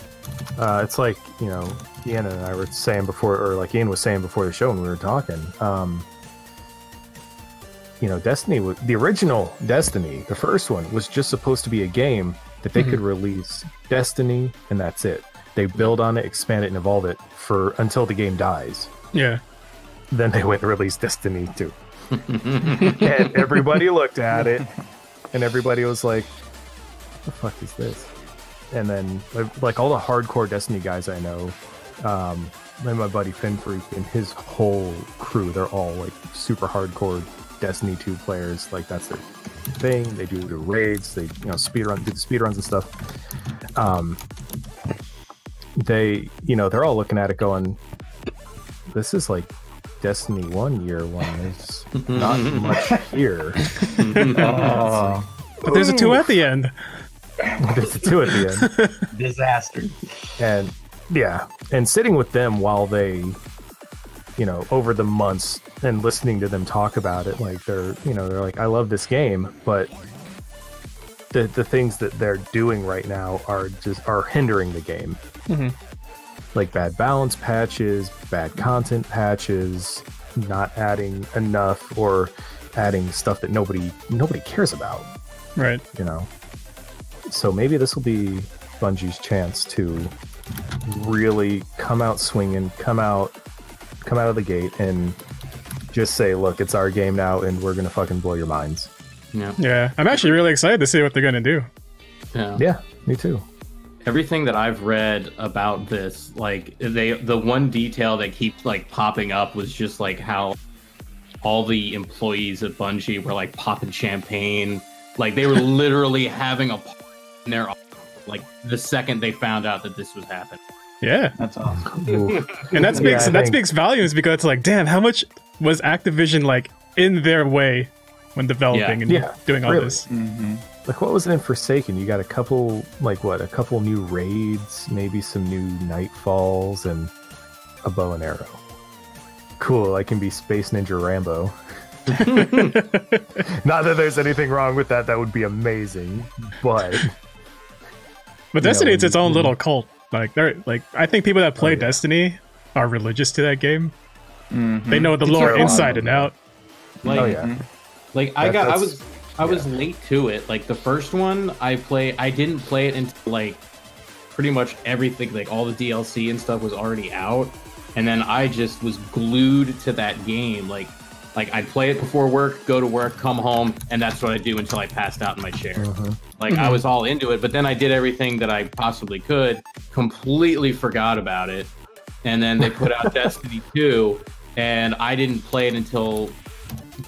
Uh it's like, you know, Ian and I were saying before, or like Ian was saying before the show when we were talking, um you know, Destiny was the original Destiny, the first one was just supposed to be a game that they mm-hmm. could release Destiny and that's it. They build on it, expand it, and evolve it for until the game dies. Yeah. Then they went and released Destiny two. And everybody looked at it, and everybody was like, what the fuck is this? And then, like, all the hardcore Destiny guys I know, um, and my buddy Fenfreak and his whole crew, they're all, like, super hardcore Destiny two players. Like, that's their thing. They do the raids. They, you know, speedrun, do the speedruns and stuff. Um... They, you know, they're all looking at it going, this is like Destiny one year one. There's not much here. Oh. Like, but there's a two at the end. There's a two at the end. Disaster. And yeah. And sitting with them while they, you know, over the months and listening to them talk about it, like they're, you know, they're like, I love this game, but the the things that they're doing right now are just are hindering the game. Mm-hmm. Like bad balance patches, bad content patches, not adding enough or adding stuff that nobody nobody cares about. Right. You know. So maybe this will be Bungie's chance to really come out swinging, come out come out of the gate and just say, look, it's our game now and we're going to fucking blow your minds. Yeah. Yeah. I'm actually really excited to see what they're going to do. Yeah. Yeah, me too. Everything that I've read about this, like they, the one detail that keeps like popping up was just like how all the employees at Bungie were like popping champagne, like they were literally having a party in their office, like the second they found out that this was happening. Yeah, that's awesome. Cool. And that speaks yeah, that think. speaks volumes, because it's like, damn, how much was Activision like in their way when developing yeah. and yeah, doing all really. this? Mm-hmm. Like, what was it in Forsaken? You got a couple, like what, a couple new raids, maybe some new nightfalls, and a bow and arrow. Cool, I can be Space Ninja Rambo. Not that there's anything wrong with that. That would be amazing, but but Destiny, know, it's its own little cult. Like, they're like, I think people that play oh, yeah. Destiny are religious to that game. Mm-hmm. They know the lore inside and out. Like, oh yeah, like I that, got, I was, I yeah. was late to it. Like the first one, I play, I didn't play it until like pretty much everything, like all the D L C and stuff was already out, and then I just was glued to that game, like. Like, I'd play it before work, go to work, come home, and that's what I'd do until I passed out in my chair. Uh-huh. Like, I was all into it, but then I did everything that I possibly could, completely forgot about it, and then they put out Destiny two, and I didn't play it until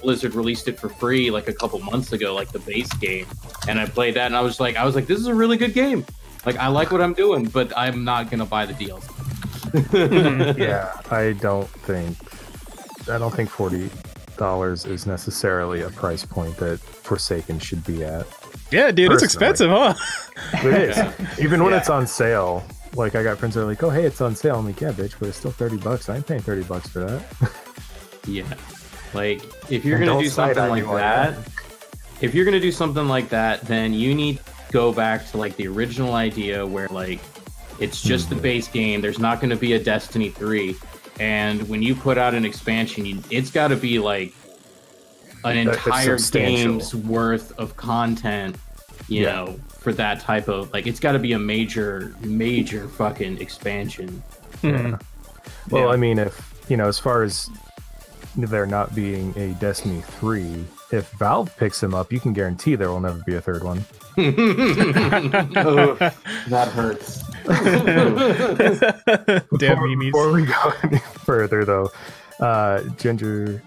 Blizzard released it for free, like, a couple months ago, like, the base game, and I played that, and I was like, I was like, this is a really good game. Like, I like what I'm doing, but I'm not gonna buy the D L C. Yeah, I don't think... I don't think forty... dollars is necessarily a price point that Forsaken should be at. Yeah, dude, personally. It's expensive, huh? It is. Yeah. Even when yeah. it's on sale. Like, I got friends that are like, oh, hey, it's on sale. I'm like, yeah, bitch, but it's still thirty bucks. I ain't paying thirty bucks for that. Yeah. Like, if you're going to do something like that, that, if you're going to do something like that, then you need to go back to, like, the original idea where, like, it's just mm-hmm. the base game. There's not going to be a Destiny three. And when you put out an expansion, you, it's got to be like an entire game's worth of content, you yeah. know, for that type of, like, it's got to be a major, major fucking expansion. Yeah. Mm-hmm. Well, yeah. I mean, if, you know, as far as there not being a Destiny three, if Valve picks them up, you can guarantee there will never be a third one. Oh, that hurts. Damn before, before we go any further, though, uh, Ginger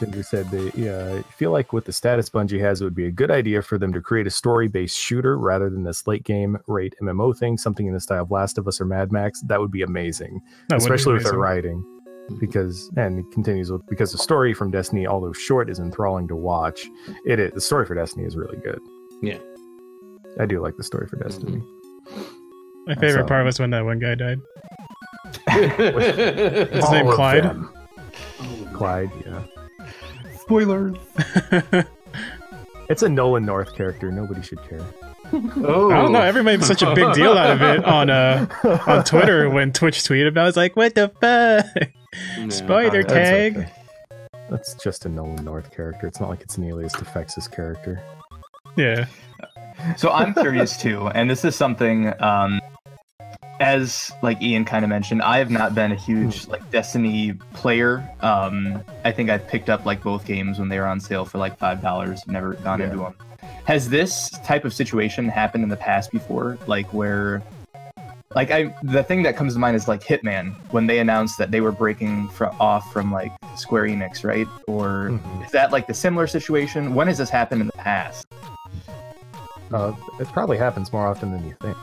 Ginger said that yeah, I feel like with the status Bungie has, it would be a good idea for them to create a story-based shooter rather than this late-game raid M M O thing, something in the style of Last of Us or Mad Max. That would be amazing, that especially be amazing. with their writing. Because and it continues with because the story from Destiny, although short, is enthralling to watch. It is the story for Destiny is really good. Yeah, I do like the story for Destiny. My favorite so. part was when that one guy died. His name Clyde. Oh, Clyde, yeah. Spoiler. It's a Nolan North character. Nobody should care. Oh. I don't know. Everybody made such a big deal out of it on uh on Twitter when Twitch tweeted about. It. I was like, what the fuck? No, Spider no, tag. That's, okay. That's just a Nolan North character. It's not like it's an alias to Fex's character. Yeah. So I'm curious too, and this is something um, as like Ian kind of mentioned, I have not been a huge like Destiny player. Um, I think I've picked up like both games when they were on sale for like five dollars. Never gone yeah. into them. Has this type of situation happened in the past before? Like where, like I, the thing that comes to mind is like Hitman, when they announced that they were breaking fr- off from like Square Enix, right? Or mm-hmm. is that like the similar situation? When has this happened in the past? Uh, it probably happens more often than you think.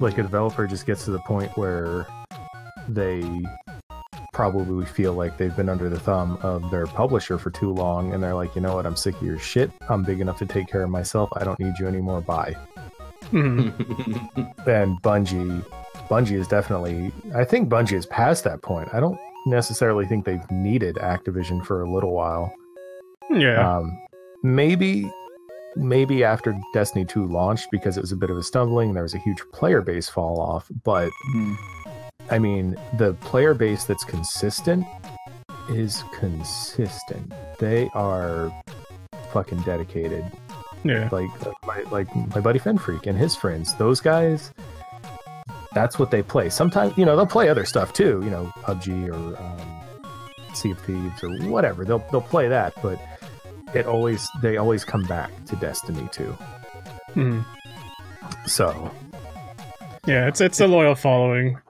Like a developer just gets to the point where they probably feel like they've been under the thumb of their publisher for too long, and they're like, you know what, I'm sick of your shit, I'm big enough to take care of myself, I don't need you anymore, bye. And Bungie, Bungie is definitely, I think Bungie is past that point. I don't necessarily think they've needed Activision for a little while. Yeah. Um, maybe... Maybe after Destiny two launched, because it was a bit of a stumbling, there was a huge player base fall off. But mm-hmm. I mean, the player base that's consistent is consistent. They are fucking dedicated. Yeah. Like my like my buddy Fenfreak and his friends. Those guys. That's what they play. Sometimes you know they'll play other stuff too. You know, P U B G or um, Sea of Thieves or whatever. They'll they'll play that, but. It always they always come back to Destiny two. Mm. So yeah, it's it's a loyal following.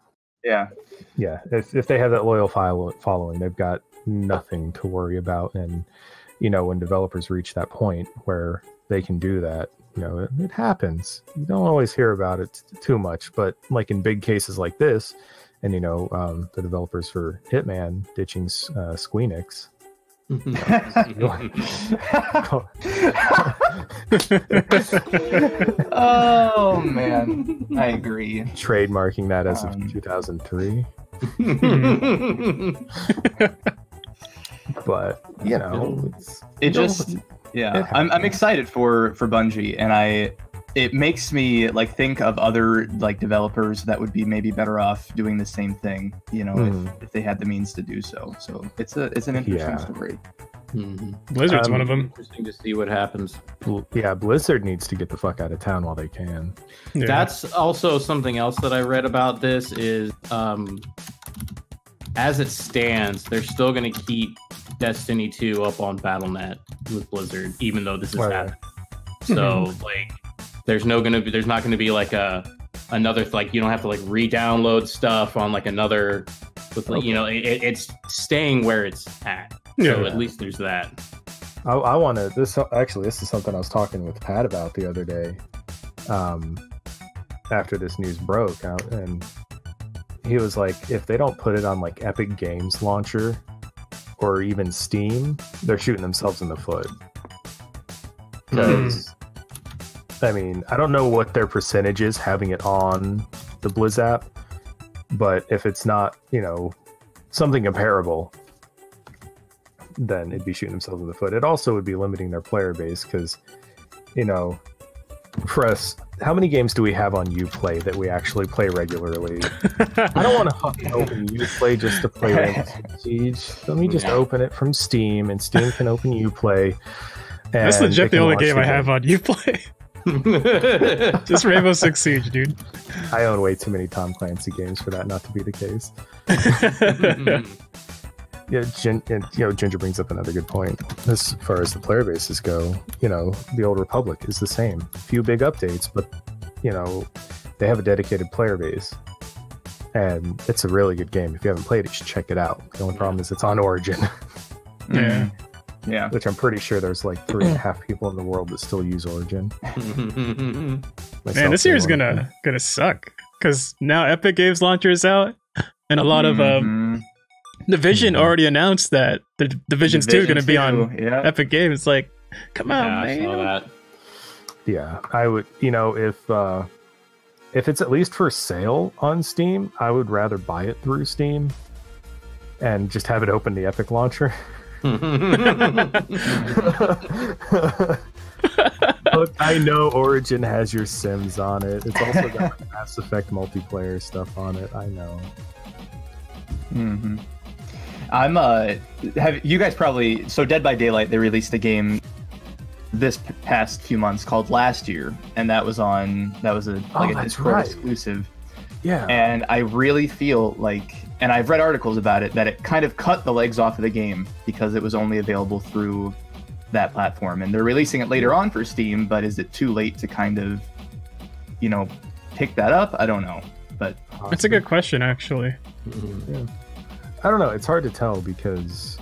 Yeah, yeah. If if they have that loyal follow, following, they've got nothing to worry about. And you know, when developers reach that point where they can do that, you know, it happens. You don't always hear about it too much, but like in big cases like this, and you know, um, the developers for Hitman ditching uh, Squeenix. Oh man, I agree. Trademarking that as um, of two thousand three. But you know, it's, it just know, yeah. It I'm I'm excited for for Bungie, and I it makes me like think of other like developers that would be maybe better off doing the same thing, you know, mm. if, if they had the means to do so. So it's a it's an interesting yeah. story. Mm-hmm. Blizzard's um, one of them. Interesting to see what happens. Yeah, Blizzard needs to get the fuck out of town while they can. Yeah. That's also something else that I read about. This is um, as it stands, they're still going to keep Destiny two up on Battle dot net with Blizzard, even though this is right. happening. So like, there's no going to be, there's not going to be like a another like you don't have to like re-download stuff on like another. With, like, okay. You know, it, it's staying where it's at. Yeah, so yeah. at least there's that. I, I want to. This actually, this is something I was talking with Pat about the other day. Um, after this news broke, I, and he was like, "If they don't put it on like Epic Games Launcher or even Steam, they're shooting themselves in the foot." Because, I mean, I don't know what their percentage is having it on the Blizz app, but if it's not, you know, something comparable, then it'd be shooting themselves in the foot. It also would be limiting their player base because, you know, for us, how many games do we have on Uplay that we actually play regularly? I don't want to fucking open Uplay just to play Rainbow Siege. Let me just yeah. open it from Steam, and Steam can open Uplay. That's legit the only game I have on Uplay. Just Rainbow Six Siege, dude. I own way too many Tom Clancy games for that not to be the case. Yeah, Gin, and, you know, Ginger brings up another good point. As far as the player bases go, you know, the Old Republic is the same. Few big updates, but, you know, they have a dedicated player base. And it's a really good game. If you haven't played it, you should check it out. The only problem is it's on Origin. Yeah. Yeah. Which I'm pretty sure there's like three and a half people in the world that still use Origin. Man, this year's gonna, gonna suck. Because now Epic Games Launcher is out, and a lot mm-hmm. of... Um, Division mm-hmm. already announced that the Division's two is going to be on yeah. Epic Games. It's like, come on, yeah, man. I saw that. Yeah, I would, you know, if uh, if it's at least for sale on Steam, I would rather buy it through Steam and just have it open the Epic Launcher. Look, I know Origin has your Sims on it. It's also got Mass Effect multiplayer stuff on it. I know. Mm-hmm. I'm uh have you guys probably so Dead by Daylight, they released a game this p past few months called Last Year, and that was on that was a like oh, a Discord right. exclusive. Yeah. And I really feel like, and I've read articles about it, that it kind of cut the legs off of the game because it was only available through that platform, and they're releasing it later on for Steam, but is it too late to kind of, you know, pick that up? I don't know. But awesome. That's a good question actually. Mm-hmm. Yeah. I don't know. It's hard to tell because,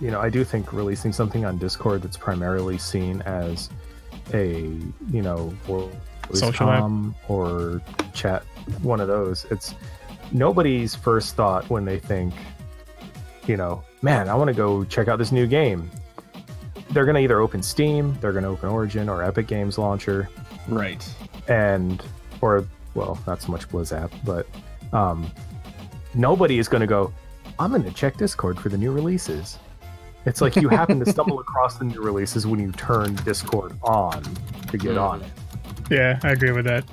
you know, I do think releasing something on Discord that's primarily seen as a, you know, social app or chat, one of those. It's nobody's first thought when they think, you know, man, I want to go check out this new game. They're going to either open Steam, they're going to open Origin or Epic Games Launcher. Right. And, or, well, not so much Blizz app, but, um, nobody is going to go, I'm going to check Discord for the new releases. It's like you happen to stumble across the new releases when you turn Discord on to get on it. Yeah, I agree with that.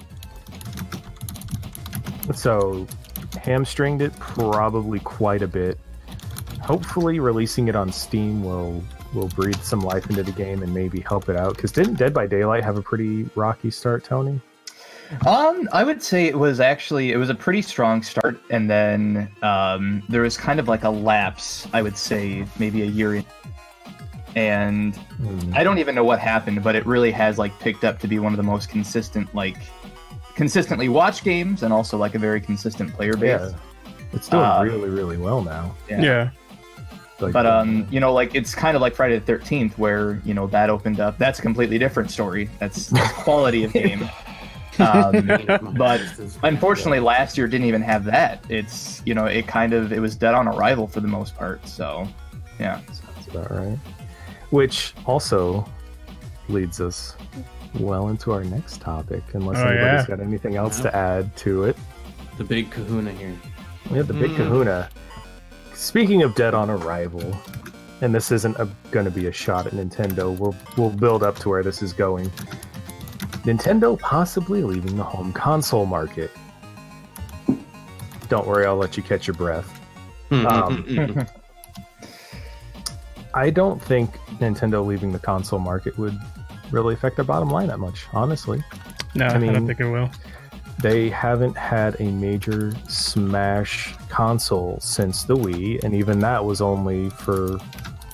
So, hamstringed it probably quite a bit. Hopefully releasing it on Steam will will breathe some life into the game and maybe help it out. Because didn't Dead by Daylight have a pretty rocky start, Tony? Um, I would say it was actually, it was a pretty strong start, and then um, there was kind of like a lapse, I would say, maybe a year in. And mm. I don't even know what happened, but it really has like picked up to be one of the most consistent, like, consistently watched games, and also like a very consistent player base. Yeah. It's doing uh, really, really well now. Yeah. yeah. Like, but, um, you know, like, it's kind of like Friday the thirteenth where, you know, that opened up. That's a completely different story. That's, that's quality of game. Um, but unfortunately, last year didn't even have that. It's, you know, it kind of, it was dead on arrival for the most part. So, yeah. That's about right. Which also leads us well into our next topic, unless oh, anybody's yeah. got anything else no. to add to it. The big kahuna here. Yeah, the big mm. kahuna. Speaking of dead on arrival, and this isn't going to be a shot at Nintendo, we'll, we'll build up to where this is going. Nintendo possibly leaving the home console market. Don't worry, I'll let you catch your breath. Um, I don't think Nintendo leaving the console market would really affect their bottom line that much, honestly. No, I, mean, I don't think it will. They haven't had a major Smash console since the Wii, and even that was only for...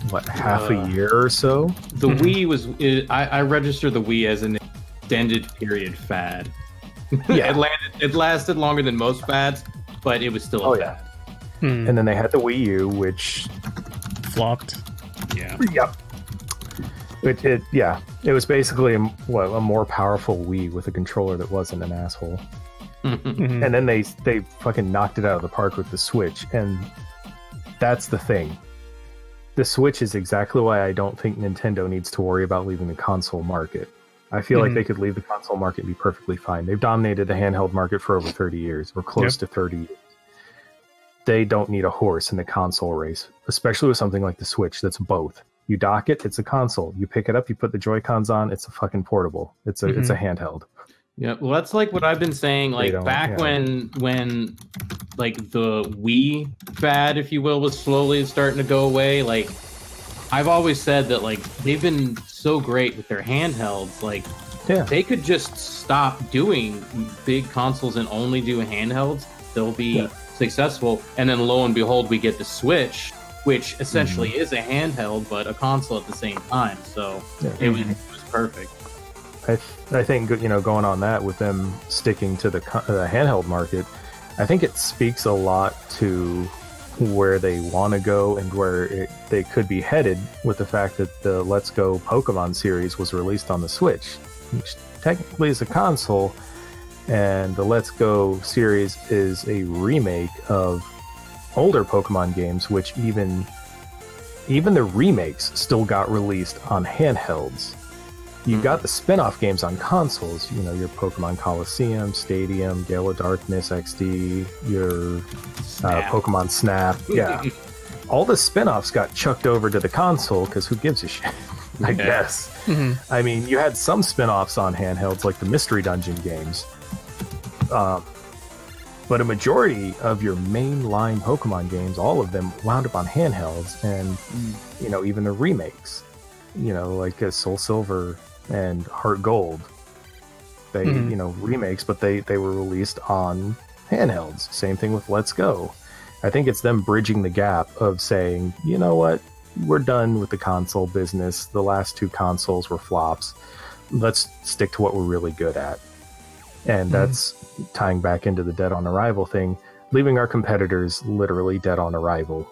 what, half uh, a year or so? The Wii was... It, I, I registered the Wii as an extended period fad. Yeah. it, landed, it lasted longer than most fads, but it was still a oh, fad. Yeah. Hmm. And then they had the Wii U, which... flopped. Yeah. Yep. It, it, yeah. It was basically a, what, a more powerful Wii with a controller that wasn't an asshole. Mm-hmm. And then they, they fucking knocked it out of the park with the Switch, and that's the thing. The Switch is exactly why I don't think Nintendo needs to worry about leaving the console market. I feel mm-hmm. like they could leave the console market and be perfectly fine. They've dominated the handheld market for over thirty years, or close yep. to thirty years. They don't need a horse in the console race, especially with something like the Switch that's both. You dock it, it's a console. You pick it up, you put the Joy-Cons on, it's a fucking portable. It's a mm-hmm. it's a handheld. Yeah, well, that's like what I've been saying, like back yeah. when when like the Wii fad, if you will, was slowly starting to go away. Like I've always said that like they've been so great with their handhelds, like yeah. they could just stop doing big consoles and only do handhelds. They'll be yeah. successful. And then lo and behold, we get the Switch, which essentially mm-hmm. is a handheld but a console at the same time. So yeah. it, was, it was perfect. I, th I think, you know, going on that with them sticking to the, the handheld market, I think it speaks a lot to where they want to go and where it, they could be headed with the fact that the Let's Go Pokemon series was released on the Switch, which technically is a console, and the Let's Go series is a remake of older Pokemon games, which even, even the remakes still got released on handhelds. You've got the spin-off games on consoles, you know, your Pokemon Coliseum, Stadium, Gale of Darkness X D, your uh, Pokemon Snap, yeah. All the spin-offs got chucked over to the console, because who gives a shit, I yeah. guess. Mm-hmm. I mean, you had some spin-offs on handhelds, like the Mystery Dungeon games. Um, but a majority of your mainline Pokemon games, all of them wound up on handhelds, and, you know, even the remakes. You know, like uh, Soul Silver... and Heart Gold, they mm-hmm. you know remakes, but they they were released on handhelds. Same thing with Let's Go. I think it's them bridging the gap of saying, you know what, we're done with the console business. The last two consoles were flops. Let's stick to what we're really good at, and mm-hmm. that's tying back into the dead on arrival thing, leaving our competitors literally dead on arrival.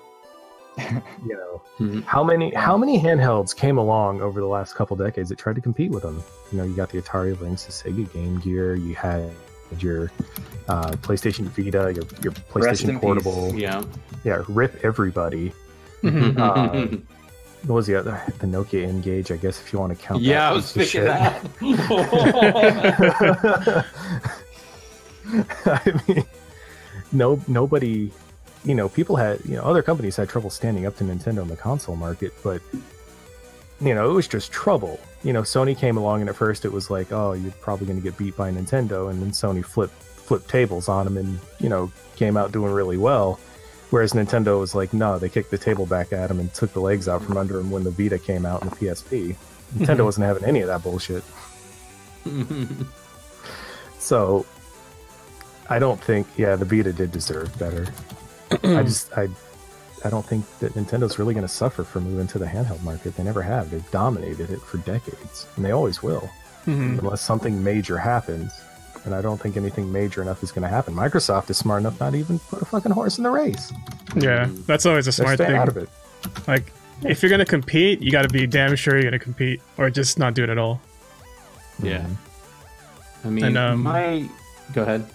You know, mm-hmm. how many how many handhelds came along over the last couple decades that tried to compete with them? You know, you got the Atari Lynx, the Sega Game Gear, you had your uh, PlayStation Vita, your, your PlayStation Portable. Peace. Yeah, yeah, rip everybody. uh, what was the other? The Nokia N-Gage, I guess, if you want to count. Yeah, that I was thinking that. I mean, no, nobody. You know, people had, you know, other companies had trouble standing up to Nintendo in the console market, but, you know, it was just trouble. You know, Sony came along, and at first it was like, oh, you're probably going to get beat by Nintendo, and then Sony flipped, flipped tables on them and, you know, came out doing really well, whereas Nintendo was like, no, they kicked the table back at them and took the legs out from under them when the Vita came out and the P S P. Nintendo wasn't having any of that bullshit. So, I don't think, yeah, the Vita did deserve better. I just I, I don't think that Nintendo's really going to suffer from moving to the handheld market. They never have. They've dominated it for decades, and they always will, mm-hmm. unless something major happens. And I don't think anything major enough is going to happen. Microsoft is smart enough not even put a fucking horse in the race. Yeah, that's always a smart thing. Out of it. Like, if you're gonna compete, you gotta be damn sure you're gonna compete, or just not do it at all. Yeah. I mean, and, um, my... Go ahead.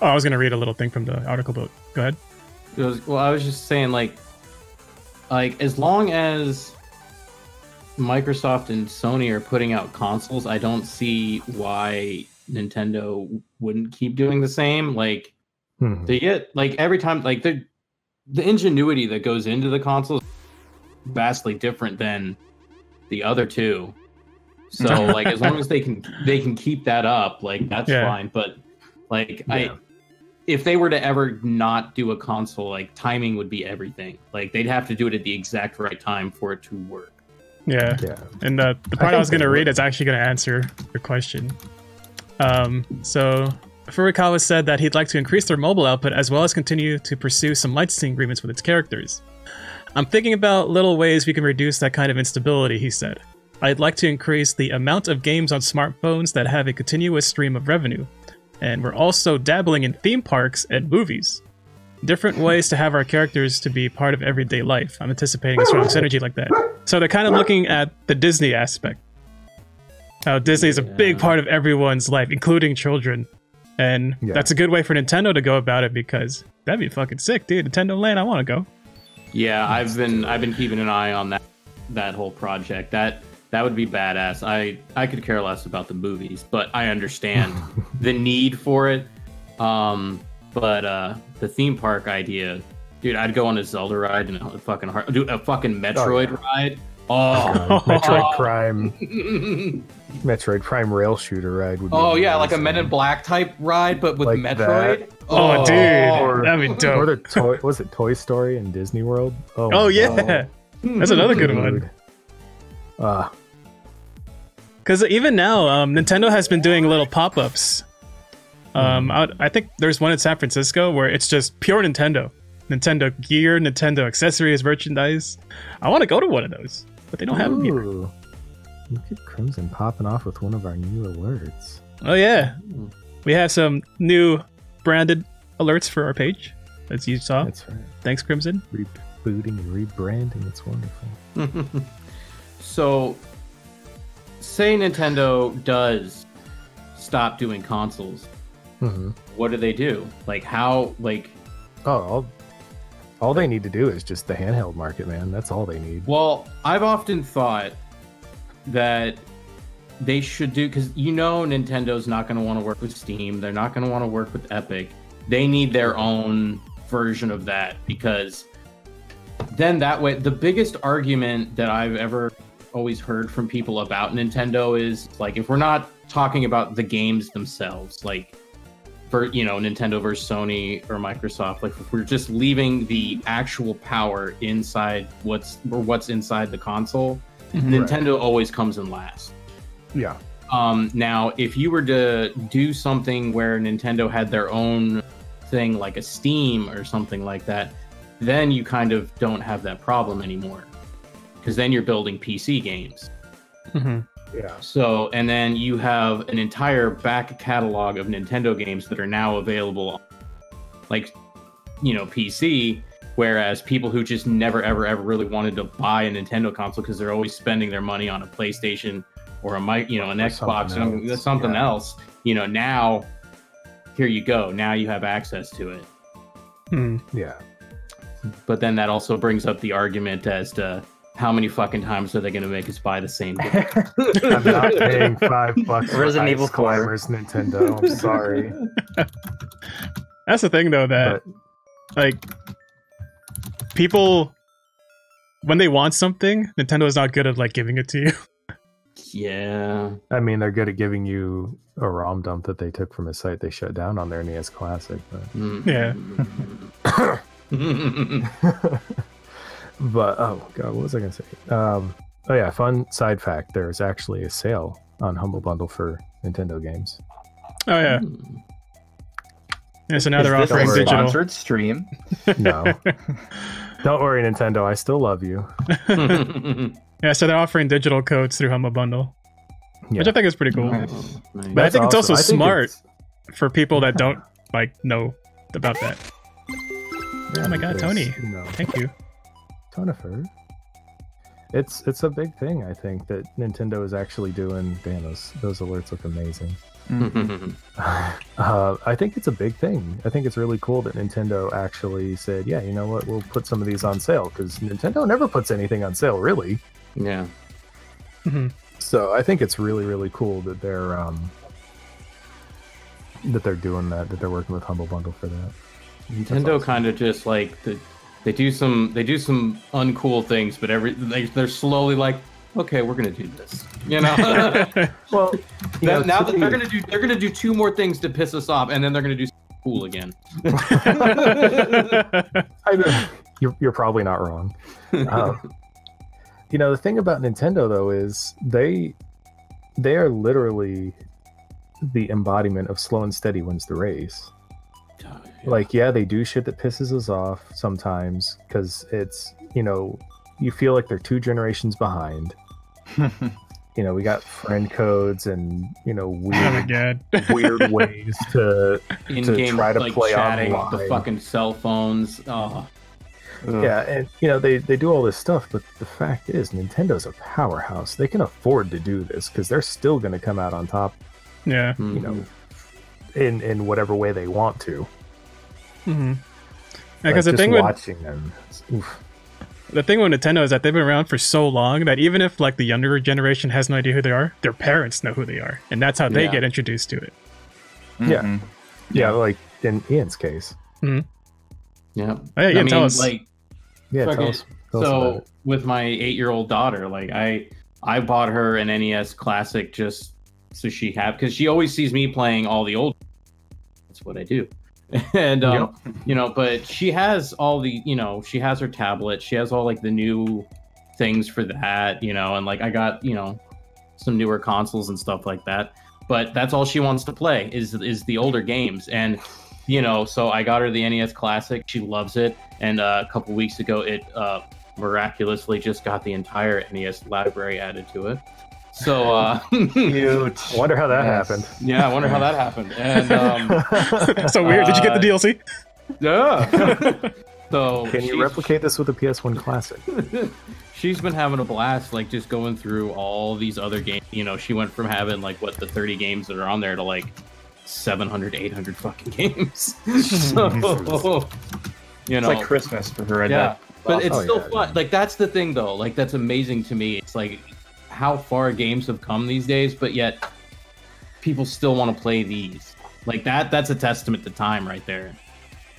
Oh, I was gonna read a little thing from the article, but go ahead. It was, well, I was just saying, like, like as long as Microsoft and Sony are putting out consoles, I don't see why Nintendo wouldn't keep doing the same. Like, hmm. they get, like, every time, like, the the ingenuity that goes into the consoles is vastly different than the other two. So, like, as long as they can they can keep that up, like, that's yeah. fine. But, like, yeah. I... if they were to ever not do a console, like, timing would be everything. Like, they'd have to do it at the exact right time for it to work. Yeah. yeah. And uh, the part I, I was going to read is actually going to answer your question. Um, so, Furukawa said that he'd like to increase their mobile output as well as continue to pursue some licensing agreements with its characters. I'm thinking about little ways we can reduce that kind of instability, he said. I'd like to increase the amount of games on smartphones that have a continuous stream of revenue. And we're also dabbling in theme parks and movies. Different ways to have our characters to be part of everyday life. I'm anticipating a strong synergy like that. So they're kind of looking at the Disney aspect. How Disney is a yeah. big part of everyone's life, including children. And yeah. that's a good way for Nintendo to go about it, because that'd be fucking sick, dude. Nintendo Land, I want to go. Yeah, I've been I've been keeping an eye on that that whole project. That That would be badass. I, I could care less about the movies, but I understand the need for it. Um, but uh, the theme park idea, dude, I'd go on a Zelda ride and a fucking hard, dude, a fucking Metroid oh, yeah. ride. Oh, Metroid Prime, Metroid Prime rail shooter ride would be oh yeah, like a Men in Black type ride, but with like Metroid. That. Oh, oh, dude, or, that'd be dope. Or the toy, was it Toy Story in Disney World? Oh, oh yeah, God. That's another good one. Ah. Uh. Because even now, um, Nintendo has been doing little pop-ups. Um, I, I think there's one in San Francisco where it's just pure Nintendo. Nintendo gear, Nintendo accessories, merchandise. I want to go to one of those, but they don't have them here. Look at Crimson popping off with one of our new alerts. Oh, yeah. We have some new branded alerts for our page, as you saw. That's right. Thanks, Crimson. Rebooting and rebranding. It's wonderful. So... say Nintendo does stop doing consoles, mm-hmm. what do they do? Like, how, like... Oh, all, all they need to do is just the handheld market, man. That's all they need. Well, I've often thought that they should do... because, you know, Nintendo's not going to want to work with Steam. They're not going to want to work with Epic. They need their own version of that, because then that way... the biggest argument that I've ever... always heard from people about Nintendo is, like, if we're not talking about the games themselves, like, for, you know, Nintendo versus Sony or Microsoft, like, if we're just leaving the actual power inside what's or what's inside the console, mm-hmm. Nintendo right. always comes in last. Yeah. Um, now, if you were to do something where Nintendo had their own thing, like a Steam or something like that, then you kind of don't have that problem anymore. Because then you're building P C games. Mm-hmm. Yeah. So, and then you have an entire back catalog of Nintendo games that are now available, like, you know, P C, whereas people who just never, ever, ever really wanted to buy a Nintendo console because they're always spending their money on a PlayStation or a mic, you know, an or Xbox something, else. something yeah. else, you know, now here you go. Now you have access to it. Mm. Yeah. But then that also brings up the argument as to, how many fucking times are they going to make us buy the same game? I'm not paying five bucks for Resident Evil Climbers, Nintendo. I'm sorry. That's the thing, though, that, but, like, people, when they want something, Nintendo is not good at, like, giving it to you. Yeah. I mean, they're good at giving you a ROM dump that they took from a site they shut down on their N E S Classic. But... yeah. But, oh, God, what was I going to say? Um, oh, yeah, fun side fact. There's actually a sale on Humble Bundle for Nintendo games. Oh, yeah. Mm. Yeah, so now they're offering digital. Sponsored stream? No. Don't worry, Nintendo. I still love you. Yeah, so they're offering digital codes through Humble Bundle, yeah. which I think is pretty cool. Nice. But That's I think awesome. It's also I smart for people that don't, like, know about that. Yeah, oh, my God, Tony. No. Thank you. ton of her. It's it's a big thing, I think, that Nintendo is actually doing. Damn, those, those alerts look amazing. uh, I think it's a big thing. I think it's really cool that Nintendo actually said, yeah, you know what, we'll put some of these on sale, because Nintendo never puts anything on sale, really. Yeah. Mm-hmm. So I think it's really, really cool that they're um, that they're doing that, that they're working with Humble Bundle for that. Nintendo awesome. Kind of just like... the. They do some they do some uncool things, but every they, they're slowly like, okay, we're gonna do this, you know. Well, you know, now that they're gonna do they're gonna do two more things to piss us off, and then they're gonna do something cool again. I mean, you're you're probably not wrong. Um, you know, the thing about Nintendo though is they they are literally the embodiment of slow and steady wins the race. Like, yeah, they do shit that pisses us off sometimes because it's, you know, you feel like they're two generations behind. You know, we got friend codes and, you know, weird oh weird ways to, to try to like play online. With the fucking cell phones. Oh. Yeah, and, you know, they, they do all this stuff, but the fact is Nintendo's a powerhouse. They can afford to do this because they're still going to come out on top. Yeah. You mm-hmm. know, in, in whatever way they want to. Mm-hmm. Yeah, because like the thing watching with them, oof. The thing with Nintendo is that they've been around for so long that even if like the younger generation has no idea who they are, their parents know who they are, and that's how they yeah. get introduced to it. Mm-hmm. Yeah. yeah, yeah, like in Ian's case. Mm-hmm. Yeah, hey, Ian, I mean, tell us. Like, yeah, tell us, tell so us with my eight-year-old daughter, like I, I bought her an N E S Classic just so she have because she always sees me playing all the old. That's what I do. And um, yep. you know, but she has all the, you know, she has her tablet, she has all like the new things for that, you know, and like I got, you know, some newer consoles and stuff like that. But that's all she wants to play is is the older games, and you know, so I got her the N E S Classic. She loves it, and uh, a couple weeks ago, it uh, miraculously just got the entire N E S library added to it. So uh huge. I wonder how that yes. happened. Yeah, I wonder how that happened. And um so weird. Uh, did you get the D L C? Yeah. So can you replicate this with the P S one Classic? She's been having a blast, like just going through all these other games. You know, she went from having like what the thirty games that are on there to like seven hundred, eight hundred fucking games. So you know, it's like Christmas for her. Yeah, that. But it's oh, still yeah, fun. Yeah. Like that's the thing though. Like that's amazing to me. It's like how far games have come these days, but yet people still want to play these. Like that, that's a testament to time right there.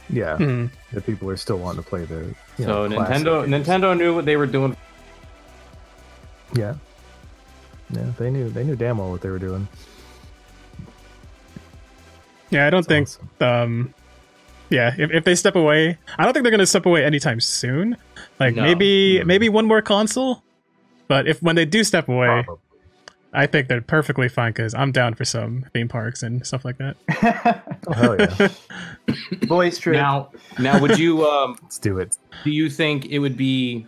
Yeah, mm-hmm. The people are still wanting to play the. You so know, Nintendo, Nintendo knew what they were doing. Yeah, yeah, they knew, they knew damn well what they were doing. Yeah, I don't that's think. Awesome. Um, yeah, if if they step away, I don't think they're gonna step away anytime soon. Like no. maybe, mm-hmm. maybe one more console. But if when they do step away, probably. I think they're perfectly fine because I'm down for some theme parks and stuff like that. Oh hell yeah! Boys trip. Now, now would you? Um, Let's do it. Do you think it would be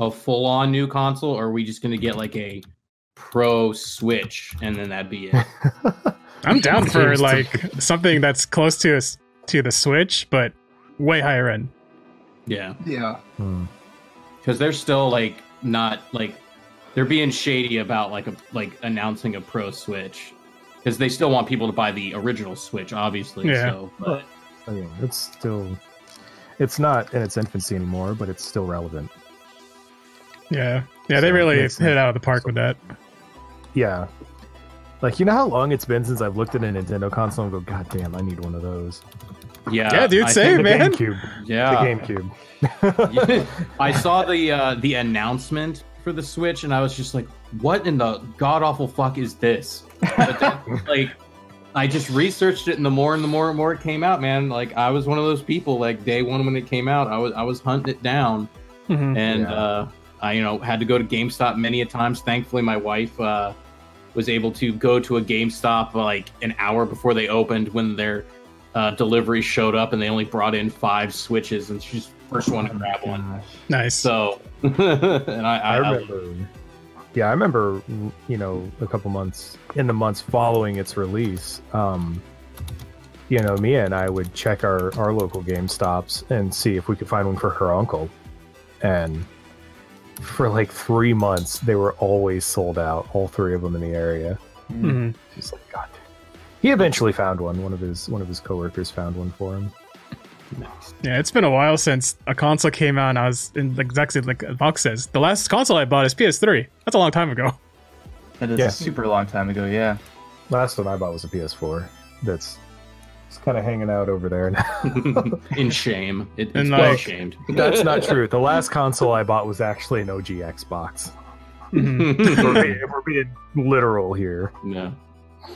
a full-on new console, or are we just going to get like a Pro Switch and then that'd be it? I'm down for like something that's close to us to the Switch, but way higher end. Yeah. Yeah. Hmm. Because they're still like not like they're being shady about like a like announcing a Pro Switch because they still want people to buy the original Switch, obviously. Yeah. So, but I mean, it's still it's not in its infancy anymore, but it's still relevant. Yeah, yeah, so they really hit it out of the park so, with that. Yeah, like you know how long it's been since I've looked at a Nintendo console and go, God damn, I need one of those. Yeah, yeah, dude, same man. GameCube. Yeah, the GameCube. I saw the uh, the announcement for the Switch, and I was just like, "What in the god awful fuck is this?" But then, like, I just researched it, and the more and the more and more it came out, man. Like, I was one of those people. Like day one when it came out, I was I was hunting it down, mm-hmm. and yeah. uh, I you know had to go to GameStop many a times. Thankfully, my wife uh, was able to go to a GameStop like an hour before they opened when they're Uh, delivery showed up and they only brought in five Switches, and she's the first one to grab one. Nice. So, and I, I, I remember, I yeah, I remember, you know, a couple months in the months following its release, um, you know, Mia and I would check our, our local GameStops and see if we could find one for her uncle. and for like three months they were always sold out, all three of them in the area. Mm-hmm. He's like, God. He eventually found one. One of his one of his coworkers found one for him. Yeah, it's been a while since a console came out, and I was in exactly like Vox says. The last console I bought is P S three. That's a long time ago. That is yeah. a super long time ago, yeah. Last one I bought was a P S four. That's it's kind of hanging out over there now. In shame. It, it's well like, shamed. That's not true. The last console I bought was actually an O G Xbox. we're, being, we're being literal here. No.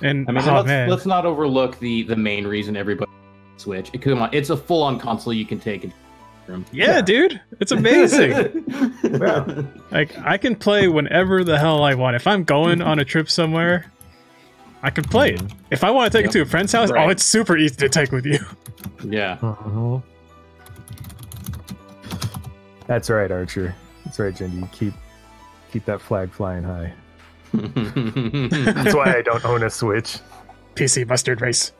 And I mean, oh, let's, man. let's not overlook the, the main reason everybody Switch. It, come on, it's a full-on console you can take. From. Yeah, yeah, dude, it's amazing. Yeah. Like I can play whenever the hell I want. If I'm going on a trip somewhere, I can play it. If I want to take yep. it to a friend's house, right. oh, it's super easy to take with you. Yeah. Uh-huh. That's right, Archer. That's right, Jindy. Keep keep that flag flying high. That's why I don't own a Switch. P C mustard race.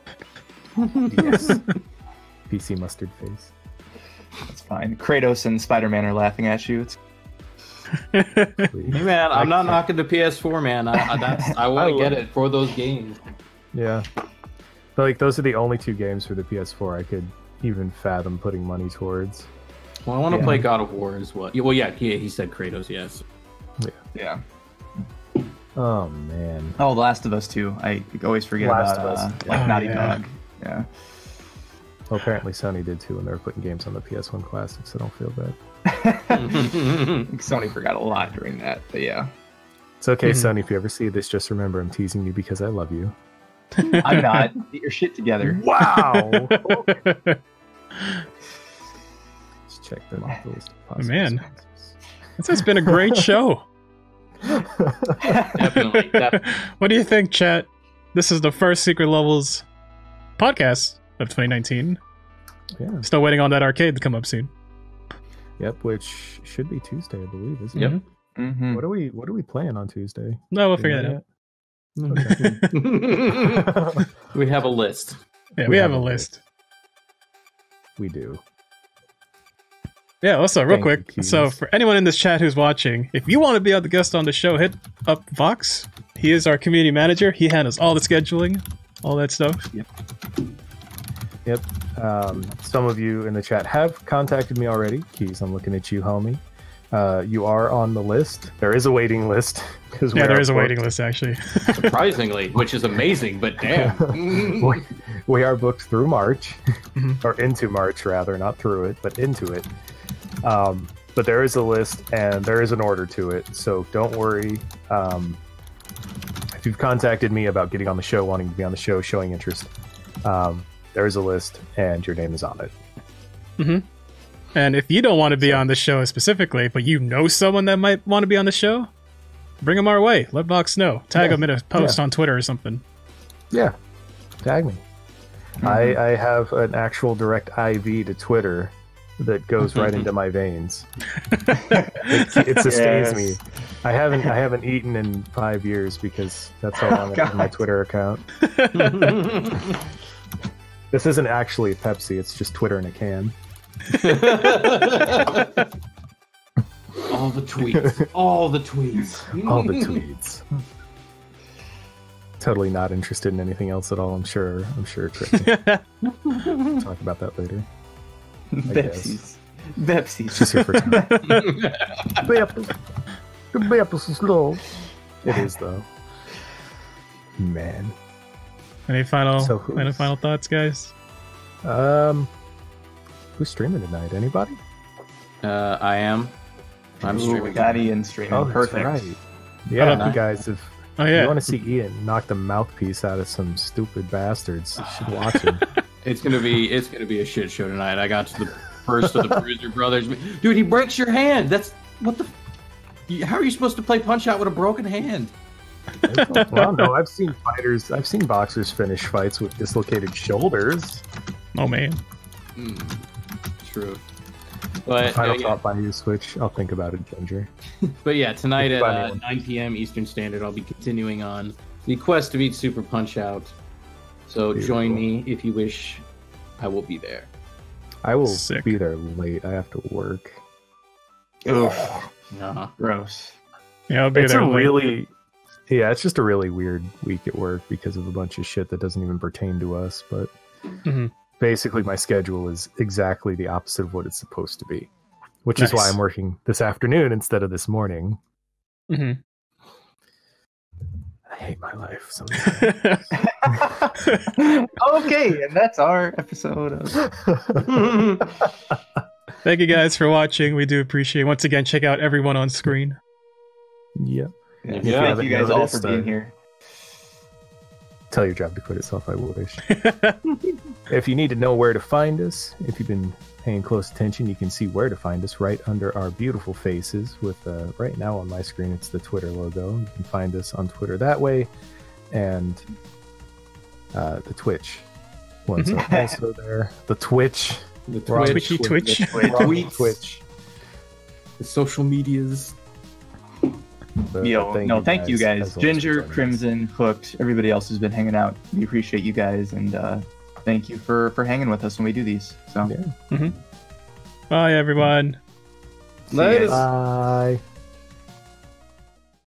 Yes. P C mustard face. That's fine. Kratos and Spider-Man are laughing at you. It's... Hey man, I'm not knocking the P S four, man. I, I, that's, I want to get it for those games. Yeah, but like those are the only two games for the P S four I could even fathom putting money towards. Well, I want to yeah. play God of War as well. Well, yeah, he, he said Kratos, yes. Yeah. Yeah. Oh man. Oh, The Last of Us too. I always forget Last about of Us. Uh, like oh, Naughty yeah. Dog. Yeah. Well, apparently Sony did too when they were putting games on the P S one Classic, so don't feel bad. Sony forgot a lot during that, but yeah. It's okay, mm-hmm. Sony. If you ever see this, just remember I'm teasing you because I love you. I'm not. Get your shit together. Wow. Okay. Let's check them off the list of man, this has been a great show. Definitely, definitely. What do you think, chat? This is the first Secret Levels podcast of twenty nineteen. Yeah. Still waiting on that arcade to come up soon. Yep, which should be Tuesday, I believe, isn't yep. it? Mm-hmm. What are we What are we playing on Tuesday? No, we'll figure that out. Okay. We have a list. Yeah, we, we have, have a list. list. We do. Yeah, also, real Thank quick, you, so for anyone in this chat who's watching, if you want to be a guest on the show, hit up Vox. He is our community manager. He handles all the scheduling, all that stuff. Yep. Yep. Um, some of you in the chat have contacted me already. Keys, I'm looking at you, homie. Uh, you are on the list. There is a waiting list. Yeah, there is a waiting list, actually. Surprisingly, which is amazing, but damn. we, we are booked through March, mm-hmm. or into March, rather. Not through it, but into it. Um, but there is a list and there is an order to it, so don't worry. Um, if you've contacted me about getting on the show, wanting to be on the show, showing interest, um, there is a list and your name is on it. Mm-hmm. And if you don't want to be so. on the show specifically, but you know someone that might want to be on the show, bring them our way. Let Vox know. Tag yeah. them in a post yeah. on Twitter or something. Yeah, tag me. Mm-hmm. I, I have an actual direct I V to Twitter that goes right into my veins. It, it sustains yes. me. I haven't I haven't eaten in five years because that's how long oh, I have my Twitter account. This isn't actually Pepsi. It's just Twitter in a can. All the tweets. All the tweets. All the tweets. Totally not interested in anything else at all. I'm sure. I'm sure. We'll talk about that later. Bepsies. Bepsies. She's here for time. Bepsies. Bepsies is slow. It is, though. Man. Any final, so any final thoughts, guys? Um, who's streaming tonight? Anybody? Uh, I am. I'm Ooh, streaming. Got Ian streaming. Oh, perfect. That's right. Yeah, you know. guys, if oh, yeah. you want to see Ian knock the mouthpiece out of some stupid bastards, you should watch him. It's gonna be it's gonna be a shit show tonight. I got to the first of the Bruiser Brothers. Dude, he breaks your hand. That's what the. How are you supposed to play Punch Out with a broken hand? Well, no, I've seen fighters. I've seen boxers finish fights with dislocated shoulders. Oh man. Mm, true. But final uh, yeah. thought by you, Switch. I'll think about it, Ginger. But yeah, tonight at uh, nine P M Eastern Standard, I'll be continuing on the quest to beat Super Punch Out. So Beautiful. join me if you wish. I will be there. I will Sick. be there late. I have to work. Ugh. No. Gross. Yeah, it's a really... Yeah, it's just a really weird week at work because of a bunch of shit that doesn't even pertain to us, but mm-hmm. basically my schedule is exactly the opposite of what it's supposed to be, which nice. Is why I'm working this afternoon instead of this morning. Mm-hmm. I hate my life sometimes. Okay, and that's our episode of... Thank you guys for watching. We do appreciate it. Once again, check out everyone on screen. Yep. Yeah. Yeah. Yeah. Thank you guys all for being here. Tell your job to quit itself, I wish. If you need to know where to find us, if you've been paying close attention, you can see where to find us right under our beautiful faces with uh, right now on my screen, it's the Twitter logo. You can find us on Twitter that way, and uh, the Twitch ones mm-hmm. are also there. The Twitch. The Twitch. Twitchy Twitch. Twitch. Twitch. Twitch. The social medias. The, Yo, the no, thank guys, you guys. Ginger, Crimson, Hooked, everybody else who's been hanging out. We appreciate you guys, and uh, thank you for, for hanging with us when we do these. So, yeah. mm-hmm. Bye, everyone. Later. Bye.